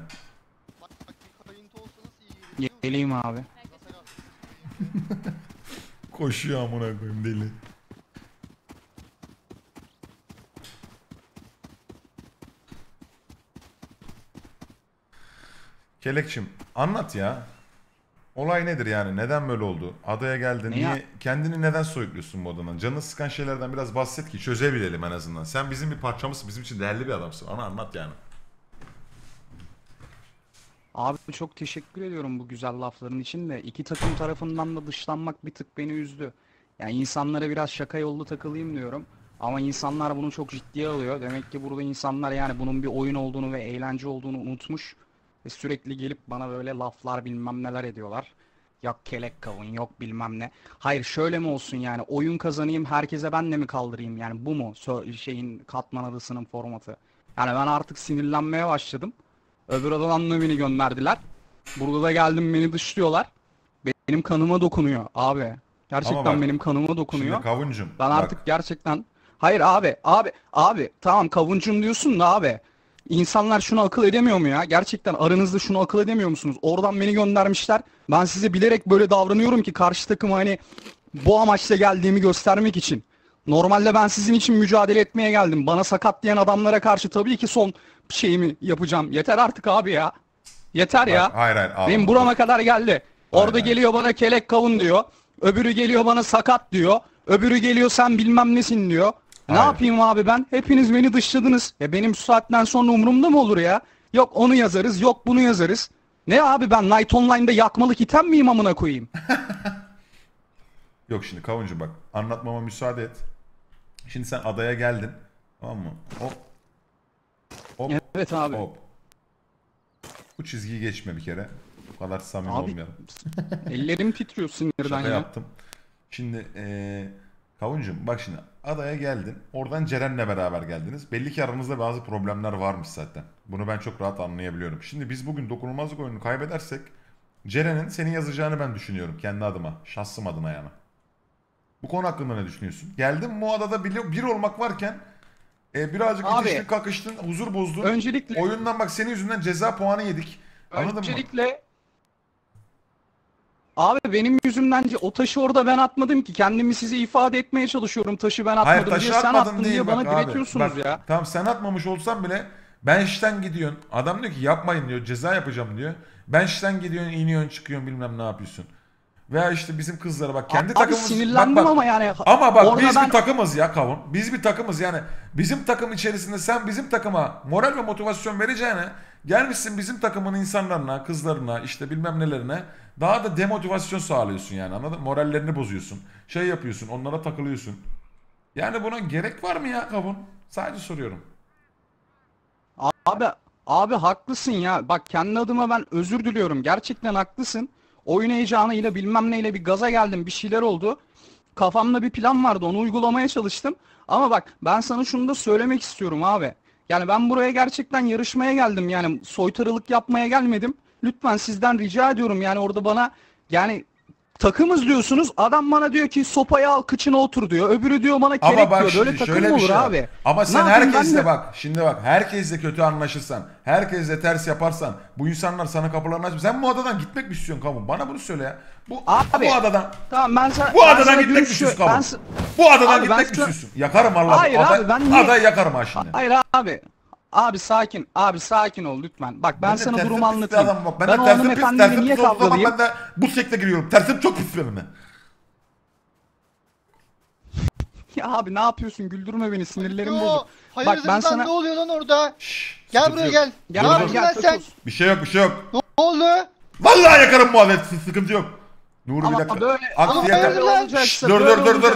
Geleyim abi. Koşuyor amına koyayım deli. Kelekçim anlat ya. Olay nedir yani? Neden böyle oldu? Adaya geldin. Niye? Kendini neden soyutluyorsun bu odadan? Canını sıkan şeylerden biraz bahset ki çözebilelim en azından. Sen bizim bir parçamızsın. Bizim için değerli bir adamsın. Ana anlat yani. Abi çok teşekkür ediyorum bu güzel lafların için de. İki takım tarafından da dışlanmak bir tık beni üzdü. Yani insanlara biraz şaka yollu takılayım diyorum. Ama insanlar bunu çok ciddiye alıyor. Demek ki burada insanlar yani bunun bir oyun olduğunu ve eğlence olduğunu unutmuş. Ve sürekli gelip bana böyle laflar bilmem neler ediyorlar. Yok kelek kavun, yok bilmem ne. Hayır şöyle mi olsun yani, oyun kazanayım herkese ben de mi kaldırayım? Yani bu mu şeyin Katman Adası'nın formatı? Yani ben artık sinirlenmeye başladım. Öbür adadan növini gönderdiler. Burada da geldim beni dışlıyorlar. Benim kanıma dokunuyor abi. Gerçekten bak, benim kanıma dokunuyor. Şimdi kavuncum. Ben artık bak, gerçekten... Hayır abi tamam kavuncum diyorsun da abi. İnsanlar şunu akıl edemiyor mu ya? Gerçekten aranızda şunu akıl edemiyor musunuz? Oradan beni göndermişler. Ben size bilerek böyle davranıyorum ki karşı takım hani bu amaçla geldiğimi göstermek için. Normalde ben sizin için mücadele etmeye geldim. Bana sakat diyen adamlara karşı tabii ki son şeyimi yapacağım. Yeter artık abi ya. Yeter ya. Hayır. Abi. Benim burama kadar geldi. Orada hayır. Geliyor bana kelek kavun diyor. Öbürü geliyor bana sakat diyor. Öbürü geliyor sen bilmem nesin diyor. Hayır. Ne yapayım abi ben? Hepiniz beni dışladınız. Ya benim şu saatten sonra umurumda mı olur ya? Yok onu yazarız, yok bunu yazarız. Ne abi ben Night Online'da yakmalık item miyim amına koyayım? Yok şimdi kavuncu bak, anlatmama müsaade et. Şimdi sen adaya geldin. Tamam mı? Hop. Hop. Evet abi. Hop. Bu çizgiyi geçme bir kere. Bu kadar samimi abi, olmayalım. Ellerim titriyor sinirden. Şaka ya. Yaptım. Şimdi kavuncum bak şimdi adaya geldin. Oradan Ceren'le beraber geldiniz. Belli ki aranızda bazı problemler varmış zaten. Bunu ben çok rahat anlayabiliyorum. Şimdi biz bugün dokunulmazlık oyununu kaybedersek Ceren'in seni yazacağını ben düşünüyorum. Kendi adıma. Şahsım adına yani. Bu konu hakkında ne düşünüyorsun? Geldin bu adada bir olmak varken birazcık itiştin, kakıştın, huzur bozdun. Öncelikle, oyundan bak senin yüzünden ceza puanı yedik. Anladın mı? Abi benim yüzümden o taşı orada ben atmadım ki. Kendimi size ifade etmeye çalışıyorum. Taşı ben atmadım. Hayır, diye sen attın diye bak, bana diretiyorsunuz abi, bak, ya. Tamam sen atmamış olsan bile ben işten gidiyorsun. Adam diyor ki yapmayın diyor. Ceza yapacağım diyor. Ben işten gidiyorsun, iniyorsun, çıkıyorsun bilmem ne yapıyorsun. Veya işte bizim kızlara bak kendi takımımız. Abi sinirlendim bak, ama yani. Ama bak biz bir takımız ya kavun. Biz bir takımız yani. Bizim takım içerisinde sen bizim takıma moral ve motivasyon vereceğine gelmişsin bizim takımın insanlarına, kızlarına, işte bilmem nelerine daha da demotivasyon sağlıyorsun yani, anladın mı? Morallerini bozuyorsun. Şey yapıyorsun, onlara takılıyorsun. Yani buna gerek var mı ya kavun? Sadece soruyorum. Abi haklısın ya. Bak kendi adıma ben özür diliyorum. Gerçekten haklısın. Oyun heyecanıyla bilmem neyle bir gaza geldim. Bir şeyler oldu. Kafamda bir plan vardı. Onu uygulamaya çalıştım. Ama bak ben sana şunu da söylemek istiyorum abi. Yani ben buraya gerçekten yarışmaya geldim. Yani soytarılık yapmaya gelmedim. Lütfen sizden rica ediyorum. Yani orada bana yani takımız diyorsunuz. Adam bana diyor ki sopayı al kıçına otur diyor. Öbürü diyor bana kelek diyor. Böyle takım olur şey abi. Ama sen herkesle bak. Şimdi bak herkesle kötü anlaşırsan. Herkesle ters yaparsan. Bu insanlar sana kapılarını açmıyor. Sen bu adadan gitmek mi istiyorsun kavun? Bana bunu söyle ya. Abi, bu adadan. Tamam ben sana. Bu adadan gitmek mi istiyorsun kavun? Bu adadan gitmek mi istiyorsun? Yakarım Allah'ım. Hayır abi ben niye? Adayı yakarım ha şimdi. Hayır abi. Abi sakin ol lütfen. Bak ben sana durumu anlatayım. Bak, ben o hanımefendiyle niye kavgalıyım? Ben de bu sekte giriyorum. Tersim çok pis benim. Ya abi ne yapıyorsun? Güldürme beni. Sinirlerim bozuk. Bak ben sana ne oluyor lan orada? Gel buraya gel. Ne yapıyorsun lan sen? Bir şey yok. Ne oldu? Vallahi yakarım muhabbet. Sıkıntı yok. Nuri bir dakika.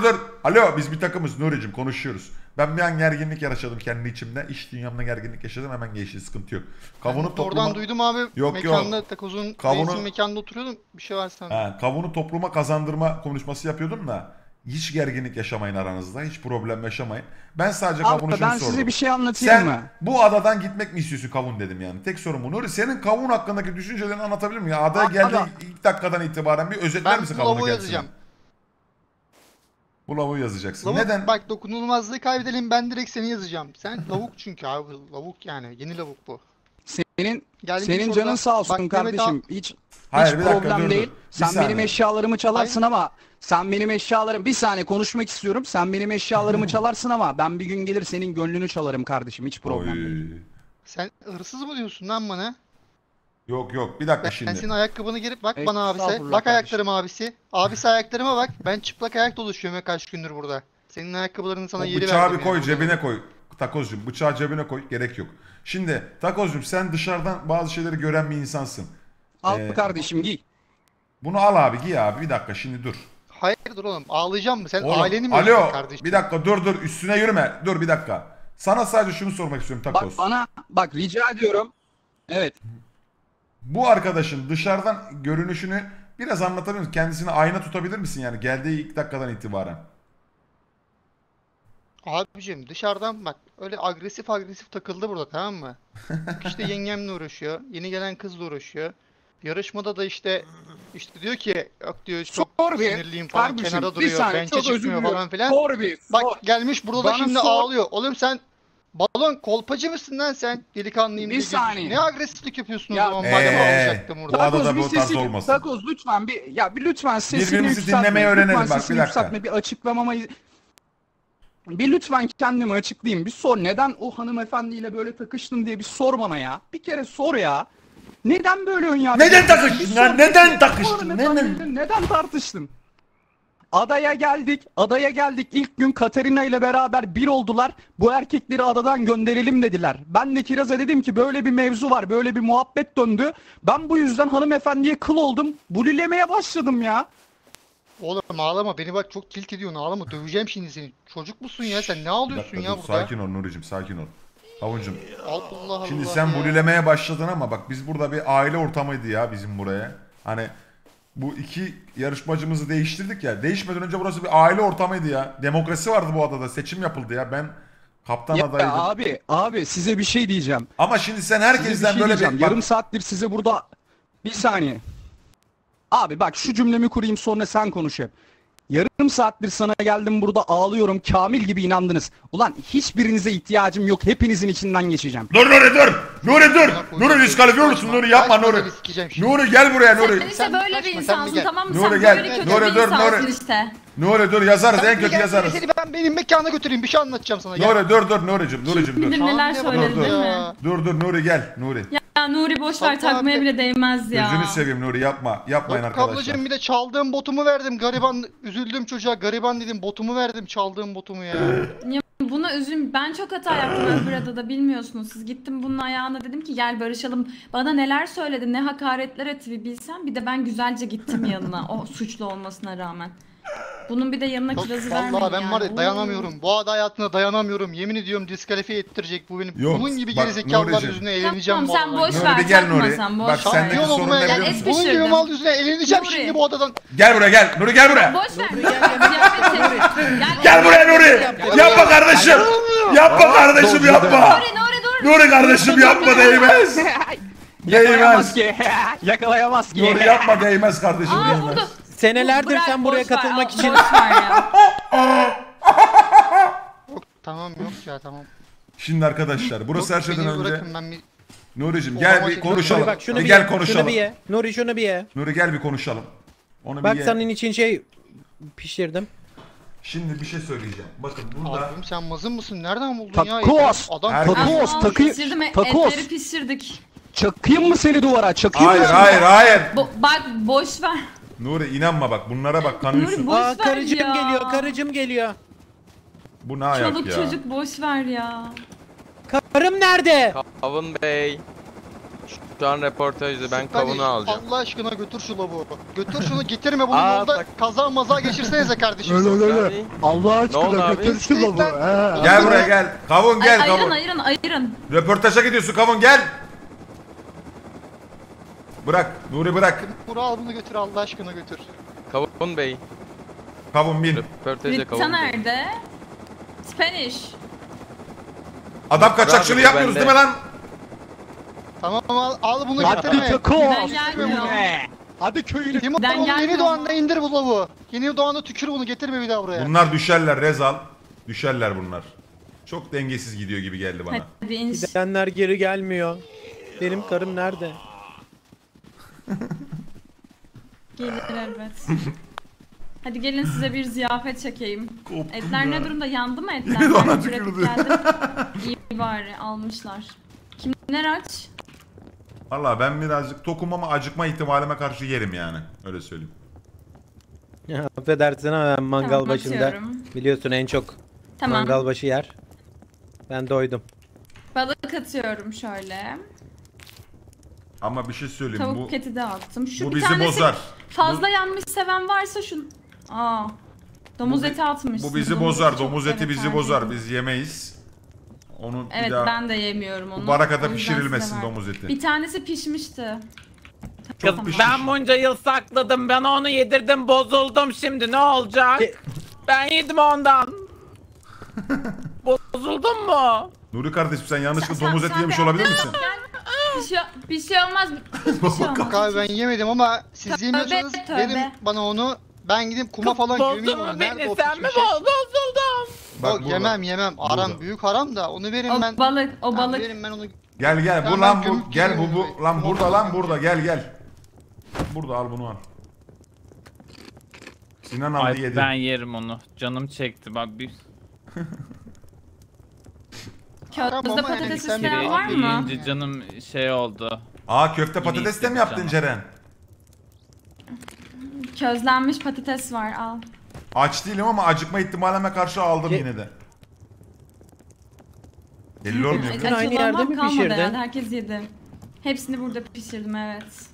Dur. Alo biz bir takımız Nuri'cim, konuşuyoruz. Ben bir an gerginlik yaşadım kendi içimde. İş dünyamda gerginlik yaşadım, hemen geçti, sıkıntı yok. Kavunu yani topluma... Oradan duydum abi. Yok, mekanda yok. Takozun kavunu... mekanda oturuyordum. Bir şey var sende. Kavunu topluma kazandırma konuşması yapıyordum da. Hiç gerginlik yaşamayın aranızda. Hiç problem yaşamayın. Ben sadece kavunu sordum. Ben size bir şey anlatayım sen mı? Bu adadan gitmek mi istiyorsun kavun dedim yani. Tek sorum bu. Nuri senin kavun hakkındaki düşüncelerini anlatabilir miyim? Ya adaya geldiğin ilk dakikadan itibaren bir özetler misin kavunu yazacağım. Bu lavuğu yazacaksın. Lavuk, neden? Bak dokunulmazlığı kaybedelim, ben direkt seni yazacağım. Sen lavuk çünkü abi. Lavuk yani. Yeni lavuk bu. Senin canın sağ olsun bak, kardeşim. Hiç problem dur, değil. Dur. Sen benim eşyalarımı çalarsın. Hayır. Ama sen benim eşyalarım, bir saniye konuşmak istiyorum. Sen benim eşyalarımı çalarsın ama ben bir gün gelir senin gönlünü çalarım kardeşim. Hiç problem değil. Sen hırsız mı diyorsun lan bana? Yok bir dakika ben, şimdi. Ben senin ayakkabını girip bak bana abisi. Bak ayaklarım abisi. Abisi ayaklarıma bak. Ben çıplak ayak dolaşıyorum kaç gündür burada. Senin ayakkabılarını sana yeri verdim. Bıçağı bir koy yani, cebine koy. Takozcuğum bıçağı cebine koy, gerek yok. Şimdi Takozcuğum sen dışarıdan bazı şeyleri gören bir insansın. Al kardeşim giy. Bunu al abi giy abi, bir dakika şimdi dur. Hayırdır oğlum, ağlayacağım mı? Sen oğlum, aileni mi alo, kardeşim? Bir dakika dur üstüne yürüme. Dur bir dakika. Sana sadece şunu sormak istiyorum Takos. Bak bana bak rica ediyorum. Evet. Bu arkadaşın dışarıdan görünüşünü biraz anlatabilir misin? Kendisini ayna tutabilir misin yani geldiği ilk dakikadan itibaren? Abicim dışarıdan bak öyle agresif takıldı burada, tamam mı? İşte yengemle uğraşıyor. Yeni gelen kızla uğraşıyor. Yarışmada da işte diyor ki yok diyor çok sinirliyim falan, kenarda duruyor, bence çıkmıyor falan filan. Bak gelmiş burada da şimdi ağlıyor. Oğlum sen balon kolpacı mısın lan sen? Delikanlıyım diye. Ne agresiflik yapıyorsunuz ya, o zaman? Madem alacaktım burada. Bu adada bu tarz olmasın. Takoz lütfen lütfen sesini yükseltme. Bir açıklamamayı lütfen kendimi açıklayayım. Bir sor, neden o hanımefendiyle böyle takıştın diye bir sor bana ya. Bir kere sor ya. Neden böyle ön yargı? Neden takıştın lan? Neden takıştın? Neden tartıştın? Adaya geldik. İlk gün Katerina ile beraber bir oldular. Bu erkekleri adadan gönderelim dediler. Ben de Kiraz'a dedim ki böyle bir mevzu var. Böyle bir muhabbet döndü. Ben bu yüzden hanımefendiye kıl oldum. Bulilemeye başladım ya. Oğlum ağlama. Beni bak çok tilt ediyorsun. Ağlama. Döveceğim şimdi seni. Çocuk musun ya? Sen ne ağlıyorsun ya burada? Sakin ol Nuri'cim. Sakin ol. Havuncum. Allah şimdi Allah sen ya. Bulilemeye başladın ama bak biz burada bir aile ortamıydı ya bizim buraya. Hani bu iki yarışmacımızı değiştirdik ya. Değişmeden önce burası bir aile ortamıydı ya. Demokrasi vardı bu adada. Seçim yapıldı ya. Ben kaptan adaydım. Abi size bir şey diyeceğim. Ama şimdi sen herkesten bir şey böyle bir... Yarım saattir size burada... Bir saniye. Abi bak şu cümlemi kurayım sonra sen konuş hep. Yarım saattir sana geldim burada ağlıyorum. Kamil gibi inandınız. Ulan hiçbirinize ihtiyacım yok. Hepinizin içinden geçeceğim. Dur. Nuri diskalifiye olursun. Nuri yapma Nuri. Nuri gel buraya Nuri. Sen işte böyle bir insansın, tamam mı? Nuri gel. Nuri dur Nuri. Nuri dur yazarız, en kötü yazarız. Seni ben benim mekana götüreyim, bir şey anlatacağım sana. Nuri dur Nuri'cim dur. Neler söyledin değil mi? Dur Nuri gel Nuri. Ya Nuri boşver, takmaya bile değmez ya. Gözünü seveyim Nuri yapma. Yapmayın arkadaşlar. Ablacığım bir de çaldığım botumu verdim. Gariban üzüldüm çocuğa. Gariban dedim. Botumu verdim. Çaldığım botumu ya. Ya buna üzüm. Ben çok hata yaptım burada da bilmiyorsunuz. Siz gittim bunun ayağına dedim ki gel barışalım. Bana neler söyledi. Ne hakaretler etti bir bilsen. Bir de ben güzelce gittim yanına. O suçlu olmasına rağmen. Bunun bir de yanına kirazı vermeyin ya. Vallahi ben var ya dayanamıyorum. Bu ada hayatına dayanamıyorum. Yemin ediyorum diskalifiye ettirecek bu benim. Bunun gibi gerizekalılar yüzüne eğleneceğim bu adamdan. Tamam sen boş ver. Bak sendeki sorun ne biliyor musun? Bunun gibi mal yüzüne eğleneceğim şimdi bu adadan. Gel buraya gel. Nuri gel buraya. Boş ver. Gel buraya Nuri. Yapma kardeşim. Yapma kardeşim yapma. Nuri kardeşim yapma değmez. Değmez. Yakalayamaz ki. Nuri yapma değmez kardeşim değmez. Senelerdir bırak, sen buraya katılmak için... Yok, tamam yok ya tamam. Şimdi arkadaşlar burası yok, her şeyden önce... Nuri'cim gel bir konuşalım. Bak, şunu gel konuşalım. Nuri şunu bir ye. Nuri gel bir konuşalım. Onu bak bir ye. Senin için şey pişirdim. Şimdi bir şey söyleyeceğim. Bakın burada... Abim sen mazın mısın? Nereden buldun Takos ya? Takos! Etleri pişirdik. Çakayım mı seni duvara? Hayır. Bak boş ver. Nuri inanma bak bunlara bak kanıyorsun. Aa karıcım geliyor. Bu ne ayak ya? Çocuk boş ver ya. Karım nerede? Kavun Bey. Şu an reportajda ben kavunu alacağım. Allah aşkına götür şu lavuğu. Götür şunu getirme bunu burada kaza maza geçirsenize kardeşim. Öyle. Allah aşkına götür şu lavuğu. Gel buraya gel. Kavun gel kavun. Ayırın. Röportaja gidiyorsun kavun gel. Bırak, Nuri bırak. Nuri al bunu götür, Allah aşkına götür. Kavun Bey. Kavun bin. Rita nerede? Spanish. Adam kaçakçılığı yapmıyoruz değil mi lan? Tamam al bunu getirme. Hadi köyünü. Yeni Doğan'da indir bu lavuğu. Yeni Doğan'da tükür bunu, getirme bir daha buraya. Bunlar düşerler Rezal. Düşerler bunlar. Çok dengesiz gidiyor gibi geldi bana. Gidenler geri gelmiyor. Benim karım nerede? Gelir elbet. Hadi gelin size bir ziyafet çekeyim. Koptum etler ya. Ne durumda, yandı mı etler? Yine bana tükürdü. İyi bari almışlar. Kimler aç? Valla ben birazcık tokum ama acıkma ihtimalime karşı yerim yani. Öyle söyleyeyim. Ya affedersin ama ben mangal tamam, başında atıyorum. Biliyorsun en çok tamam. Mangal başı yer. Ben doydum. Balık atıyorum şöyle. Ama bir şey söyleyeyim. Tavuk keti de attım. Şu bu bizi bozar. Fazla yanmış seven varsa şu... Aa. Domuz eti atmış. Bu bizi bozar. Domuz eti bizi bozar. Biz yemeyiz. Onu evet, bir daha... ben de yemiyorum onu. Bu barakada pişirilmesin domuz eti. Bir tanesi pişmişti. Kız tamam. Ben bunca yıl sakladım. Ben onu yedirdim. Bozuldum şimdi. Ne olacak? Ben yedim ondan. Bozuldun mu? Nuri kardeşim sen yanlışlıkla domuz eti yemiş olabilir misin? Bir şey olmaz. Abi ben yemedim ama siz yemiyorsanız verin bana onu. Ben gidip kuma falan gömeyim onu. Nerede o pişmiş et? Bozuldum. Bak, yemem. Haram, büyük haram da onu verin ben. Balık, o balık. Verin ben onu. Gel bu lan bu. Gel bu lan burada gel. Burada al bunu al. Sinan abi yedi. Ben yerim onu. Canım çekti bak bir. Köftemizde patates isteyen var mı? Canım şey oldu. Aa köfte patates de mi yaptın Ceren? Közlenmiş patates var al. Aç değilim ama acıkma ihtimalime karşı aldım yine de. Belli olmuyor. Aynı yerde mi pişirdin? Herkes yedi. Hepsini burada pişirdim evet.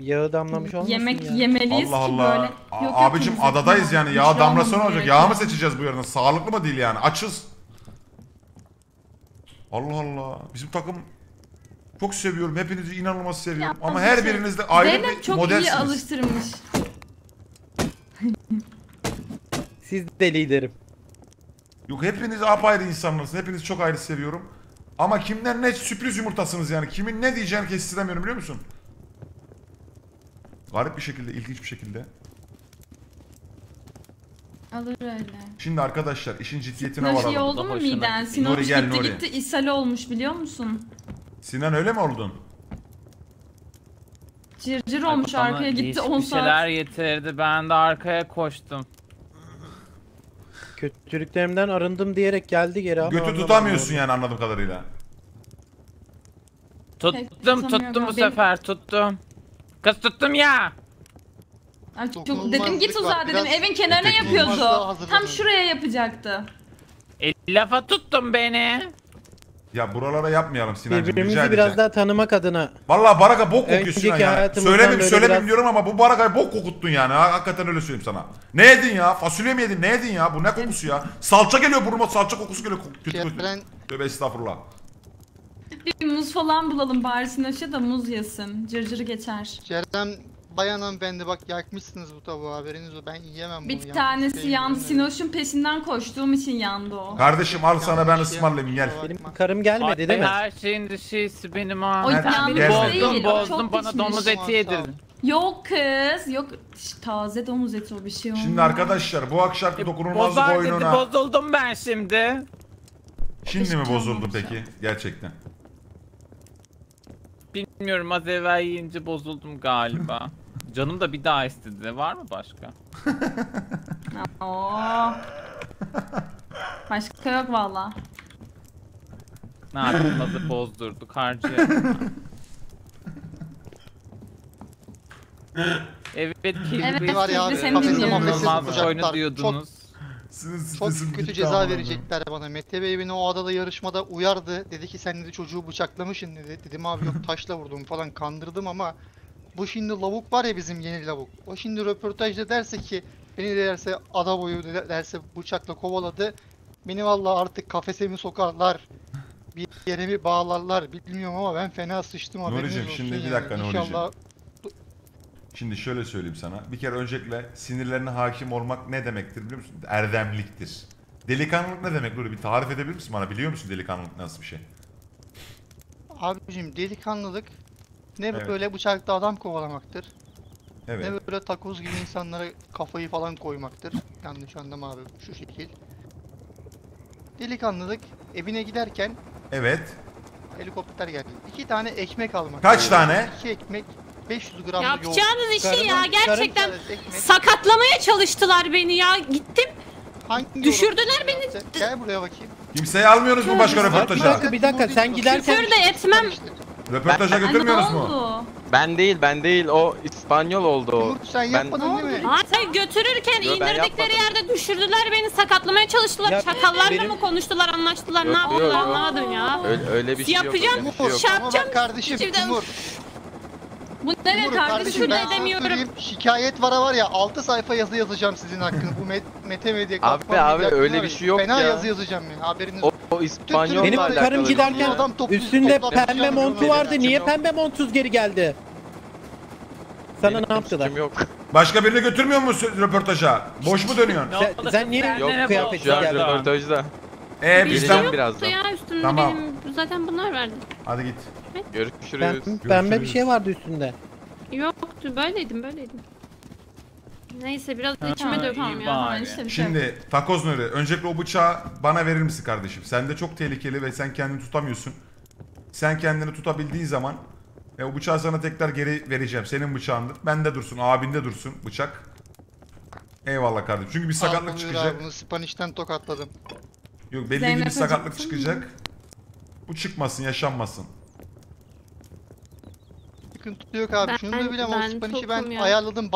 Yağı damlamış olmasın yemek ya. Yemeliyiz Allah Allah. Ki böyle. Yok, abicim adadayız yani yağı damlasa ne olacak? Yağı mı seçeceğiz bu yarına? Sağlıklı mı değil yani? Açız. Allah Allah. Bizim takım çok seviyorum. Hepinizi inanılmaz seviyorum. Ya, ama her biriniz de ayrı Zeynep bir modelsiniz. Çok modelsiniz. İyi alıştırmış. Siz de liderim. Yok hepiniz apayrı insanlarsınız. Hepinizi çok ayrı seviyorum. Ama kimden ne sürpriz yumurtasınız yani. Kimin ne diyeceğini kestiremiyorum biliyor musun? Garip bir şekilde, ilginç bir şekilde. Alır öyle. Şimdi arkadaşlar işin ciddiyetine varalım. Nuri oldu mu miden? Sinan Nuri, gel, gitti Nuri. Gitti ishal olmuş biliyor musun? Sinan öyle mi oldun? Cırcır olmuş arkaya gitti 10 saat. Şeyler getirdi ben de arkaya koştum. Kötülüklerimden arındım diyerek geldi geri ama götü tutamıyorsun yani anladığım kadarıyla. Tuttum bu sefer tuttum. Kız tuttum ya. Ay çok dedim git uzağa dedim evin kenarına yapıyordu. Tam şuraya yapacaktı. Lafa tuttum beni. Ya buralara yapmayalım Sinancığım. Birbirimizi biraz daha tanımak adına. Vallahi baraka bok kokuyorsun Sinan ya. Söylemeyim diyorum ama bu barakayı bok kokuttun yani. Hakikaten öyle söyleyeyim sana. Ne yedin ya? Fasulye mi yedin? Ne yedin ya? Bu ne kokusu ya? Salça geliyor burnuma. Salça kokusu geliyor. Tövbe estağfurullah. Bir muz falan bulalım bari Sinaş'a da muz yesin. Cırcırı geçer. Ceren bayan hanımefendi bak yakmışsınız bu tavuğu haberiniz o. Ben yiyemem bunu. Bir tanesi yandı. Sinoş'un peşinden koştuğum için yandı o. Kardeşim al sana ben ısmarlayayım gel. Benim karım gelmedi değil mi? Her şeyin dışısı benim ha. O bozdum bana domuz eti yedirdin. Yok kız yok taze domuz eti o bir şey olmaz. Şimdi arkadaşlar bu akşamki dokunulmazlık oyununa. Bozuldum ben şimdi. Şimdi mi bozuldum peki gerçekten? Bilmiyorum az evvel yiyince bozuldum galiba. Canım da bir daha istedi. Var mı başka? Başka yok valla. Ne yapayım nasıl bozdurduk harcayalım. Evet kirli var ya. Kafes oyunu diyordunuz. Çok kötü ceza verecekler bana. Mete Bey beni o adada yarışmada uyardı. Dedi ki sen dedi çocuğu bıçaklamışsın dedi. Dedim abi yok taşla vurdum falan kandırdım ama bu şimdi lavuk var ya bizim yeni lavuk. O şimdi röportajda derse ki beni derse ada boyu derse bıçakla kovaladı. Beni vallahi artık kafese mi sokarlar? Bir yere mi bağlarlar? Bilmiyorum ama ben fena sıçtım abi. Nuricim şimdi bir dakika yani. İnşallah... Şimdi şöyle söyleyeyim sana. Bir kere öncelikle sinirlerine hakim olmak ne demektir biliyor musun? Erdemliktir. Delikanlılık ne demek? Nuri bir tarif edebilir misin bana? Biliyor musun delikanlılık nasıl bir şey? Abicim delikanlılık ne böyle bıçaklı adam kovalamaktır. Evet. Ne böyle takoz gibi insanlara kafayı falan koymaktır. Yanlış anlama abi şu şekil. Delikanlılık evine giderken evet. Helikopter geldi. 2 tane ekmek almak. Kaç tane? 2 ekmek. 500 gram yapacağınız işi karımın, ya gerçekten sakatlamaya çalıştılar beni ya gittim hangi düşürdüler beni gel buraya bakayım kimseyi almıyoruz mu başka röportaja bir dakika sen giderken küfür de etmem röportaja götürmüyoruz mu ben değil o İspanyol oldu o sen yapmadın değil mi hayır götürürken indirdikleri yerde düşürdüler beni sakatlamaya çalıştılar ya, çakallarla mı konuştular anlaştılar yok, ne yaptılar anlamadım ya öyle bir şey yok yapacağım kardeşim Bu nereye tartışma edemiyorum. Şikayet var ya 6 sayfa yazı yazacağım sizin hakkınız. Bu Mete Medya abi öyle bir şey yok ya. Fena yazı yazacağım yani haberiniz. O İspanyol benim karım giderken üstünde pembe montu vardı. Niye pembe montsuz geri geldi? Sana ne yaptılar? Başka birini götürmüyor musun röportaja? Boş mu dönüyorsun? Sen niye kıyafetli geldin? Röportajda. Bizden biraz da. Tamam. Zaten bunlar verdi. Hadi git. Görüşürüz. Pembe bir şey vardı üstünde. Yoktu. Böyleydim. Neyse biraz içime dökmem ya. Şimdi takoz nöre. Öncelikle o bıçağı bana verir misin kardeşim? Sen de çok tehlikeli ve sen kendini tutamıyorsun. Sen kendini tutabildiğin zaman o bıçağı sana tekrar geri vereceğim. Senin bıçağındır. Bende dursun. Abinde dursun bıçak. Eyvallah kardeşim. Çünkü bir sakatlık çıkacak. Bunu Spanish'ten tokatladım. Yok belli ki bir sakatlık çıkacak. Bu çıkmasın, yaşanmasın. Sıkıntı yok abi. Şunu da bilmem o Spanish'i ben ayarladım.